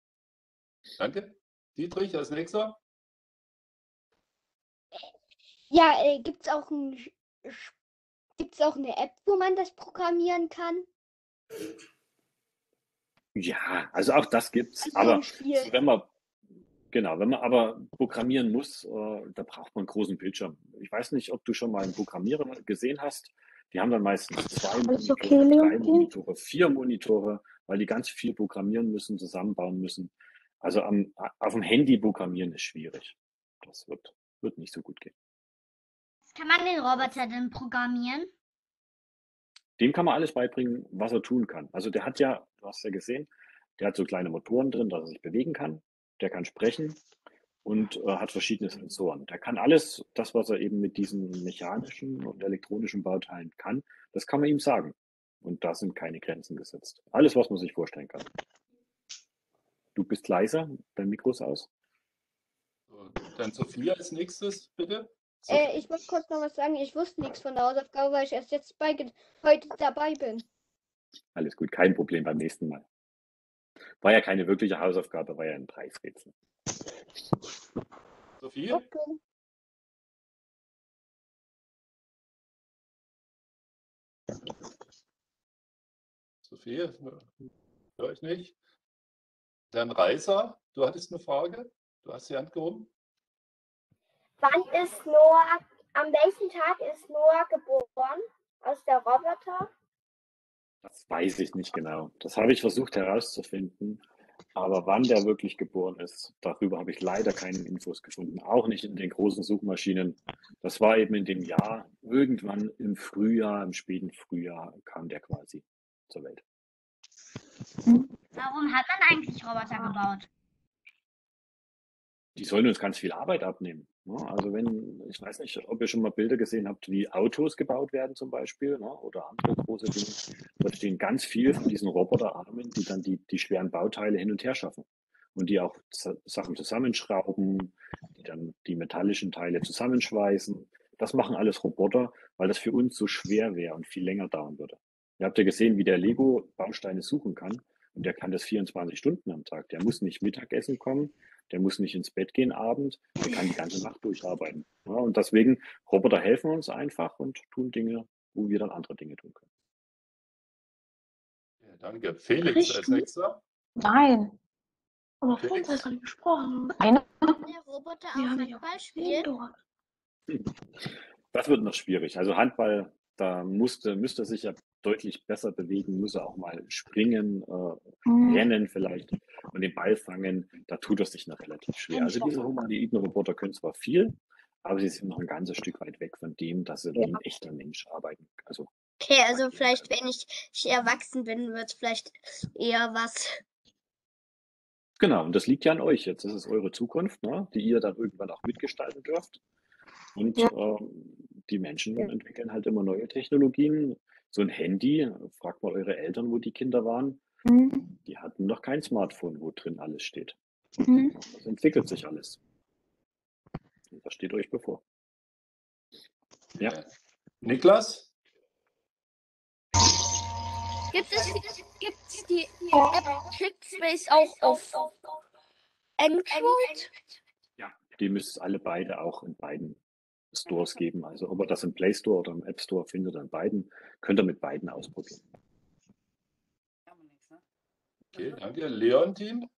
Danke. Dietrich, als nächster. Ja, äh, gibt es auch, ein, gibt's auch eine App, wo man das programmieren kann? Ja, also auch das gibt's. Also aber wenn man, genau, wenn man aber programmieren muss, äh, da braucht man einen großen Bildschirm. Ich weiß nicht, ob du schon mal einen Programmierer gesehen hast. Die haben dann meistens zwei Monitore, okay, drei Monitore, vier Monitore, weil die ganz viel programmieren müssen, zusammenbauen müssen. Also am, auf dem Handy programmieren ist schwierig. Das wird, wird nicht so gut gehen. Kann man den Roboter denn programmieren? Dem kann man alles beibringen, was er tun kann. Also der hat ja, du hast ja gesehen, der hat so kleine Motoren drin, dass er sich bewegen kann. Der kann sprechen und äh, hat verschiedene Sensoren. Der kann alles, das, was er eben mit diesen mechanischen und elektronischen Bauteilen kann, das kann man ihm sagen. Und da sind keine Grenzen gesetzt. Alles, was man sich vorstellen kann. Du bist leiser, dein Mikro ist aus. Dann Sophia als nächstes, bitte. So. Äh, ich muss kurz noch was sagen. Ich wusste nichts von der Hausaufgabe, weil ich erst jetzt bei, heute dabei bin. Alles gut, kein Problem beim nächsten Mal. War ja keine wirkliche Hausaufgabe, war ja ein Preisrätsel. Sophie? Okay. Sophie, höre ich nicht. Dann Reiser, du hattest eine Frage. Du hast die Hand gehoben. Wann ist Noah, an welchem Tag ist Noah geboren, aus der Roboter? Das weiß ich nicht genau. Das habe ich versucht herauszufinden. Aber wann der wirklich geboren ist, darüber habe ich leider keine Infos gefunden. Auch nicht in den großen Suchmaschinen. Das war eben in dem Jahr, irgendwann im Frühjahr, im späten Frühjahr kam der quasi zur Welt. Warum hat man eigentlich Roboter gebaut? Die sollen uns ganz viel Arbeit abnehmen. Also wenn, ich weiß nicht, ob ihr schon mal Bilder gesehen habt, wie Autos gebaut werden zum Beispiel oder andere große Dinge. Da stehen ganz viel von diesen Roboterarmen, die dann die, die schweren Bauteile hin und her schaffen und die auch Sachen zusammenschrauben, die dann die metallischen Teile zusammenschweißen. Das machen alles Roboter, weil das für uns so schwer wäre und viel länger dauern würde. Ihr habt ja gesehen, wie der Lego Bausteine suchen kann und der kann das vierundzwanzig Stunden am Tag. Der muss nicht Mittagessen kommen. Der muss nicht ins Bett gehen abends, der kann die ganze Nacht durcharbeiten. Ja, und deswegen, Roboter helfen uns einfach und tun Dinge, wo wir dann andere Dinge tun können. Ja, danke. Felix Richtig. Als nächster. Nein. Aber von uns hast du nicht gesprochen. Einer. Der Roboter auch Handball spielt. Das wird noch schwierig. Also Handball, da musste, müsste er sich ja deutlich besser bewegen, muss er auch mal springen, äh, mhm. rennen vielleicht und den Ball fangen, da tut das sich noch relativ schwer. Also diese humanoiden Roboter können zwar viel, aber sie sind noch ein ganzes Stück weit weg von dem, dass sie wie ein echter Mensch arbeiten. Also, okay, also vielleicht, wenn ich, ich erwachsen bin, wird es vielleicht eher was. Genau, und das liegt ja an euch jetzt. Das ist eure Zukunft, ne, die ihr dann irgendwann auch mitgestalten dürft. Und ja. ähm, die Menschen ja. entwickeln halt immer neue Technologien. So ein Handy, fragt mal eure Eltern, wo die Kinder waren. Mhm. Die hatten noch kein Smartphone, wo drin alles steht. Mhm. Das entwickelt sich alles. Und das steht euch bevor. Ja. Niklas? Gibt es, gibt es die App Trickspace auch auf Android? Ja, die müsste es alle beide auch in beiden Stores geben. Also ob ihr das im Play Store oder im App Store findet, an beiden, könnt ihr mit beiden ausprobieren. Okay, danke. Leontin?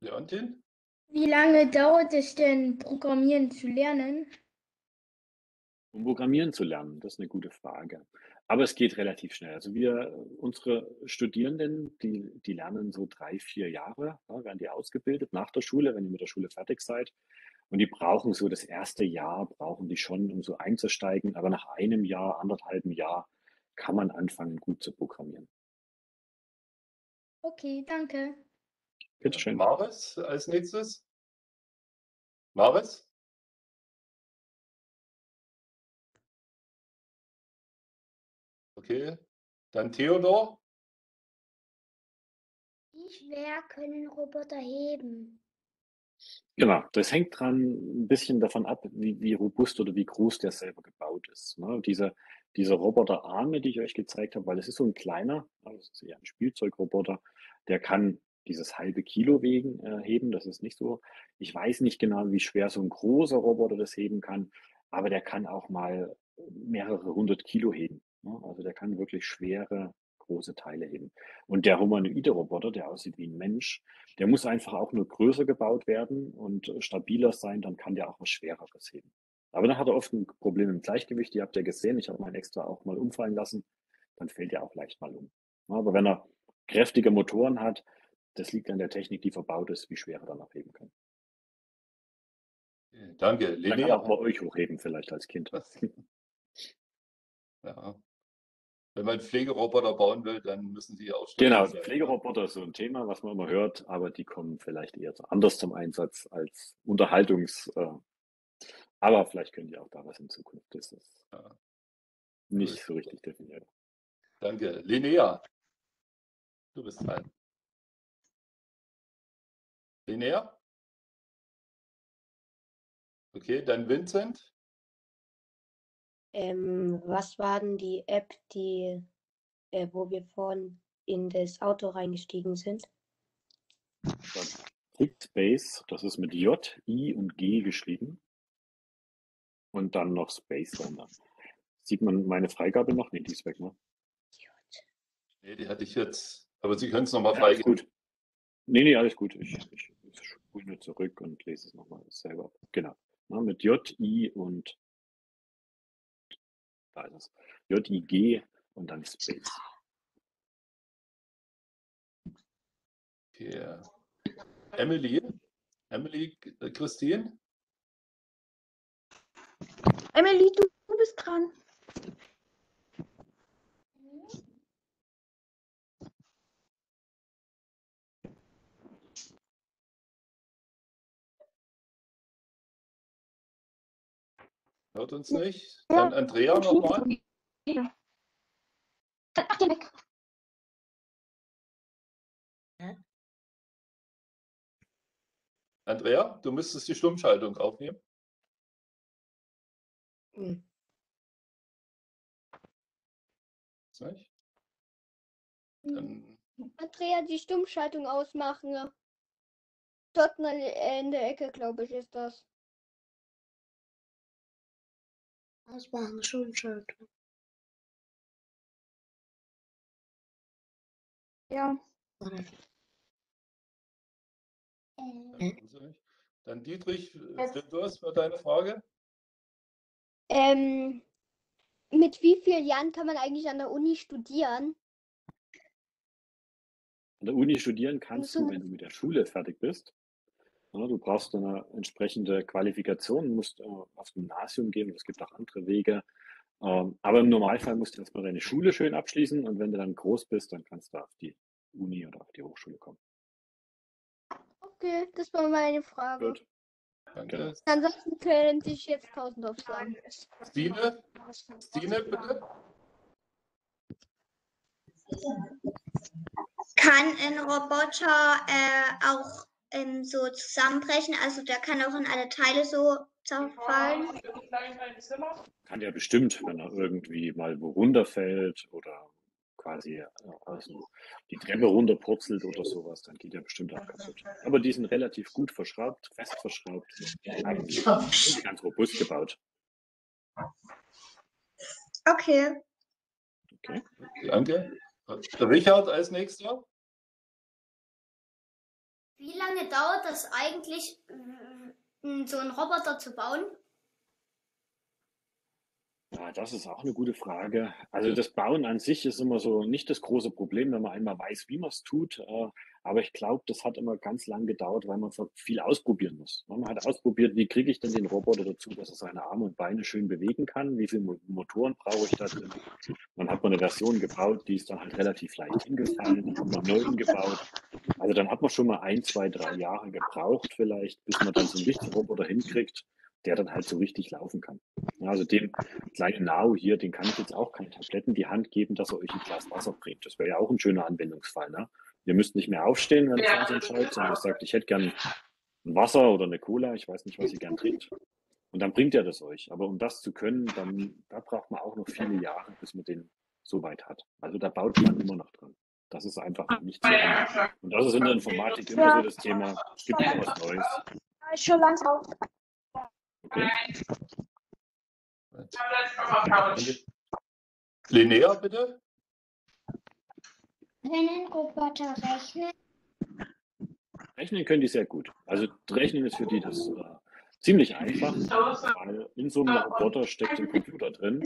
Leontin? Wie lange dauert es denn, Programmieren zu lernen? Um Programmieren zu lernen, das ist eine gute Frage. Aber es geht relativ schnell. Also wir, unsere Studierenden, die, die lernen so drei, vier Jahre, ja, werden die ausgebildet nach der Schule, wenn ihr mit der Schule fertig seid. Und die brauchen so das erste Jahr, brauchen die schon, um so einzusteigen. Aber nach einem Jahr, anderthalb Jahr kann man anfangen, gut zu programmieren. Okay, danke. Bitte schön. Maris als nächstes. Maris? Okay, dann Theodor. Wie schwer können Roboter heben? Genau, das hängt dran ein bisschen davon ab, wie, wie robust oder wie groß der selber gebaut ist. Ne? Diese, diese Roboterarme, die ich euch gezeigt habe, weil es ist so ein kleiner, also es ist ja ein Spielzeugroboter, der kann dieses halbe Kilo wegen, äh, heben, das ist nicht so. Ich weiß nicht genau, wie schwer so ein großer Roboter das heben kann, aber der kann auch mal mehrere hundert Kilo heben. Also der kann wirklich schwere, große Teile heben. Und der humanoide Roboter, der aussieht wie ein Mensch, der muss einfach auch nur größer gebaut werden und stabiler sein, dann kann der auch was Schwereres heben. Aber dann hat er oft ein Problem im Gleichgewicht, ihr habt ja gesehen, ich habe meinen extra auch mal umfallen lassen, dann fällt er auch leicht mal um. Aber wenn er kräftige Motoren hat, das liegt an der Technik, die verbaut ist, wie schwer er dann auch heben kann. Danke, Lene. Dann kann er auch bei euch hochheben vielleicht als Kind. Ja. Wenn man Pflegeroboter bauen will, dann müssen sie auch stehen. Genau, Pflegeroboter ist so ein Thema, was man immer hört, aber die kommen vielleicht eher anders zum Einsatz als Unterhaltungs... Äh, aber vielleicht können die auch da was in Zukunft. Das ist ja. nicht so richtig definiert. Danke. Linnea, du bist dran. Linnea? Okay, dann Vincent. Ähm, was war denn die App, die, äh, wo wir vorhin in das Auto reingestiegen sind? Trickspace, das ist mit J, I und G geschrieben. Und dann noch Space Runner. Sieht man meine Freigabe noch? Nee, die ist weg, ne? Nee, die hatte ich jetzt. Aber Sie können es nochmal freigeben. Ja, nee, nee, alles gut. Ich, ich, ich spule nur zurück und lese es nochmal selber ab. Genau. Na, mit J, I und Da ist es. J I G und dann Space. Okay. Emily? Emily, äh, Christine? Emily, du, du bist dran. Hört uns nicht. Dann Andrea nochmal. Andrea, du müsstest die Stummschaltung aufnehmen. Hm. Dann... Andrea, die Stummschaltung ausmachen. Dort in der Ecke, glaube ich, ist das. Ausmachen, schon schön. Ja. Dann Dietrich, du hast mal deine Frage. Ähm, mit wie vielen Jahren kann man eigentlich an der Uni studieren? An der Uni studieren kannst du, wenn du mit der Schule fertig bist. Du brauchst eine entsprechende Qualifikation, musst aufs Gymnasium gehen, es gibt auch andere Wege. Ähm, aber im Normalfall musst du erstmal deine Schule schön abschließen und wenn du dann groß bist, dann kannst du auf die Uni oder auf die Hochschule kommen. Okay, das war meine Frage. Gut. Danke. Ansonsten könnte ich jetzt Tausendorf sagen. Stine? Stine, bitte? Kann ein Roboter äh, auch ähm, so zusammenbrechen? Also der kann auch in alle Teile so zerfallen? Kann der bestimmt, wenn er irgendwie mal wo runterfällt oder quasi also die Treppe runterpurzelt oder sowas, dann geht er bestimmt auch kaputt. Aber die sind relativ gut verschraubt, fest verschraubt, eigentlich ganz robust gebaut. Okay. Okay. Danke. Richard als nächster. Wie lange dauert das eigentlich, so einen Roboter zu bauen? Ja, das ist auch eine gute Frage. Also das Bauen an sich ist immer so nicht das große Problem, wenn man einmal weiß, wie man es tut. Aber ich glaube, das hat immer ganz lang gedauert, weil man viel ausprobieren muss. Man hat ausprobiert, wie kriege ich denn den Roboter dazu, dass er seine Arme und Beine schön bewegen kann? Wie viele Motoren brauche ich da drin? Dann hat man eine Version gebaut, die ist dann halt relativ leicht hingefallen. Dann hat man einen neuen gebaut. Also dann hat man schon mal ein, zwei, drei Jahre gebraucht vielleicht, bis man dann so einen richtigen Roboter hinkriegt, der dann halt so richtig laufen kann. Also dem kleinen Nao hier, den kann ich jetzt auch keine Tabletten in die Hand geben, dass er euch ein Glas Wasser bringt. Das wäre ja auch ein schöner Anwendungsfall. Ne? Ihr müsst nicht mehr aufstehen, wenn ihr ja, Fernsehen schaut, sondern ihr sagt, ich hätte gern ein Wasser oder eine Cola, ich weiß nicht, was ihr gern trinkt. Und dann bringt er das euch. Aber um das zu können, dann, da braucht man auch noch viele Jahre, bis man den so weit hat. Also da baut man immer noch dran. Das ist einfach nicht so einfach. Und das ist in der Informatik immer so das Thema, es gibt immer was Neues. Schon langsam. Okay. Linnea, bitte. Können Roboter rechnen? Rechnen können die sehr gut. Also rechnen ist für die das äh, ziemlich einfach, weil in so einem Roboter steckt ein Computer drin.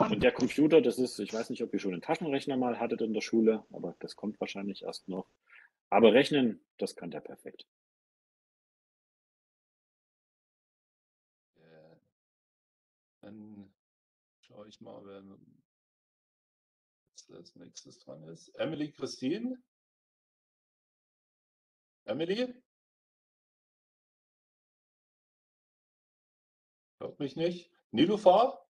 Und der Computer, das ist, ich weiß nicht, ob ihr schon einen Taschenrechner mal hattet in der Schule, aber das kommt wahrscheinlich erst noch. Aber rechnen, das kann der perfekt. Dann schaue ich mal, wer jetzt als nächstes dran ist. Emily Christine? Emily? Hört mich nicht. Nilufar?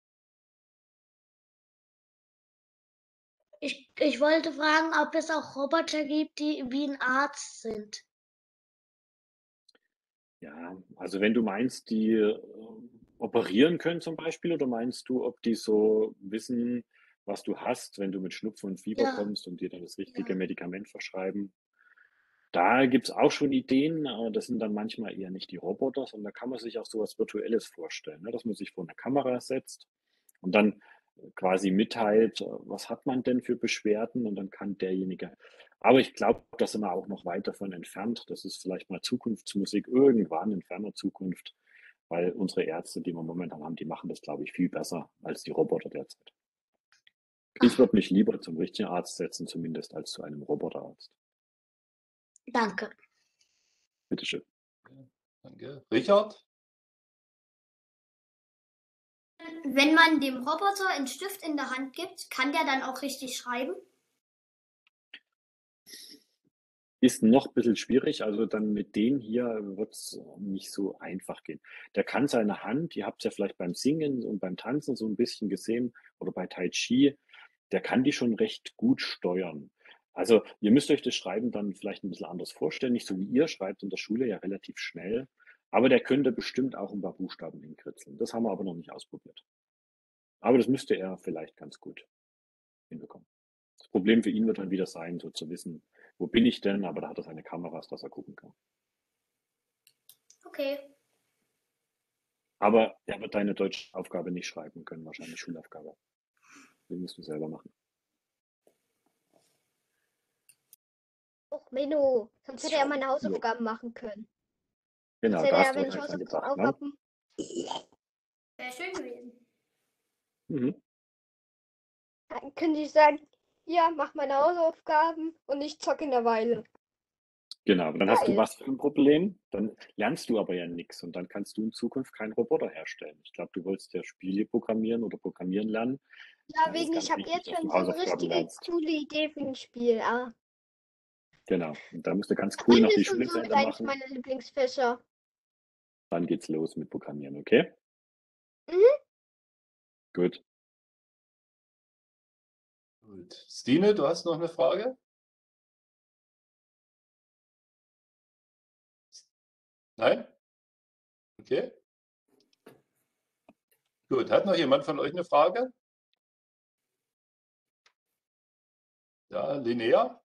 Ich, ich wollte fragen, ob es auch Roboter gibt, die wie ein Arzt sind. Ja, also wenn du meinst, die operieren können zum Beispiel, oder meinst du, ob die so wissen, was du hast, wenn du mit Schnupfen und Fieber ja. kommst und dir dann das richtige ja. Medikament verschreiben? Da gibt es auch schon Ideen, aber das sind dann manchmal eher nicht die Roboter, sondern da kann man sich auch sowas Virtuelles vorstellen, ne? Dass man sich vor eine Kamera setzt und dann quasi mitteilt, was hat man denn für Beschwerden, und dann kann derjenige. Aber ich glaube, da sind wir auch noch weit davon entfernt. Das ist vielleicht mal Zukunftsmusik irgendwann in ferner Zukunft. Weil unsere Ärzte, die wir momentan haben, die machen das, glaube ich, viel besser als die Roboter derzeit. Ich würde mich lieber zum richtigen Arzt setzen, zumindest als zu einem Roboterarzt. Danke. Bitteschön. Danke. Richard? Wenn man dem Roboter einen Stift in der Hand gibt, kann der dann auch richtig schreiben? Ist noch ein bisschen schwierig, also dann mit denen hier wird es nicht so einfach gehen. Der kann seine Hand, ihr habt es ja vielleicht beim Singen und beim Tanzen so ein bisschen gesehen oder bei Tai Chi, der kann die schon recht gut steuern. Also ihr müsst euch das Schreiben dann vielleicht ein bisschen anders vorstellen, nicht so wie ihr schreibt in der Schule, ja relativ schnell, aber der könnte bestimmt auch ein paar Buchstaben hinkritzeln. Das haben wir aber noch nicht ausprobiert. Aber das müsste er vielleicht ganz gut hinbekommen. Das Problem für ihn wird dann wieder sein, so zu wissen, wo bin ich denn? Aber da hat er seine Kameras, dass er gucken kann. Okay. Aber er wird deine deutsche Aufgabe nicht schreiben können, wahrscheinlich Schulaufgabe. Die musst du selber machen. Och, Menno, sonst hätte er meine Hausaufgaben ja. machen können. Genau, sonst hätte er meine Hausaufgaben. Wäre schön gewesen. Mhm. Dann könnte ich sagen, ja, mach meine Hausaufgaben und ich zocke in der Weile. Genau, dann hast du Geil. was für ein Problem, dann lernst du aber ja nichts und dann kannst du in Zukunft keinen Roboter herstellen. Ich glaube, du wolltest ja Spiele programmieren oder programmieren lernen. Ja, Das ist wegen, ich ganz habe wichtig, jetzt dass schon du so eine Hausaufgaben richtige lernst. coole Idee für ein Spiel. Aber Genau, und da musst du ganz cool noch die Pringles und so sind Spielfelder eigentlich machen. meine Lieblingsfische. Dann geht's los mit Programmieren, okay? Mhm. Gut. Gut. Stine, du hast noch eine Frage? Nein? Okay. Gut. Hat noch jemand von euch eine Frage? Ja, Linnea?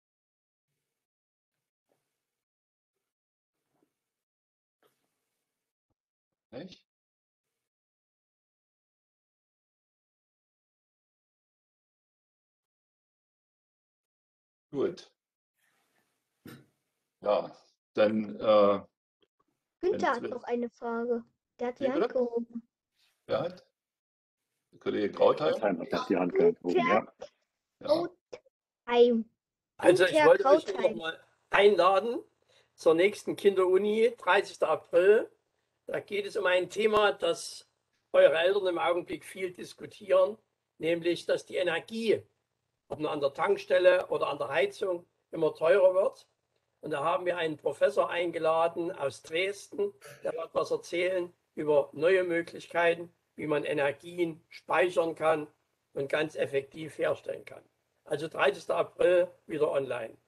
Nicht? Gut. Ja, dann, äh, Günther wenn, hat noch eine Frage. Der hat die wie Hand bitte? gehoben. Wer hat? Der Kollege Krautheim? Alzheimer hat die Hand gehoben, Günther ja. Ja. Krautheim. Also ich Günther wollte euch nur noch Krautheim. mal einladen zur nächsten Kinderuni, dreißigsten April. Da geht es um ein Thema, das eure Eltern im Augenblick viel diskutieren, nämlich dass die Energie, ob nur an der Tankstelle oder an der Heizung, immer teurer wird. Und da haben wir einen Professor eingeladen aus Dresden, der wird was erzählen über neue Möglichkeiten, wie man Energien speichern kann und ganz effektiv herstellen kann. Also dreißigsten April wieder online.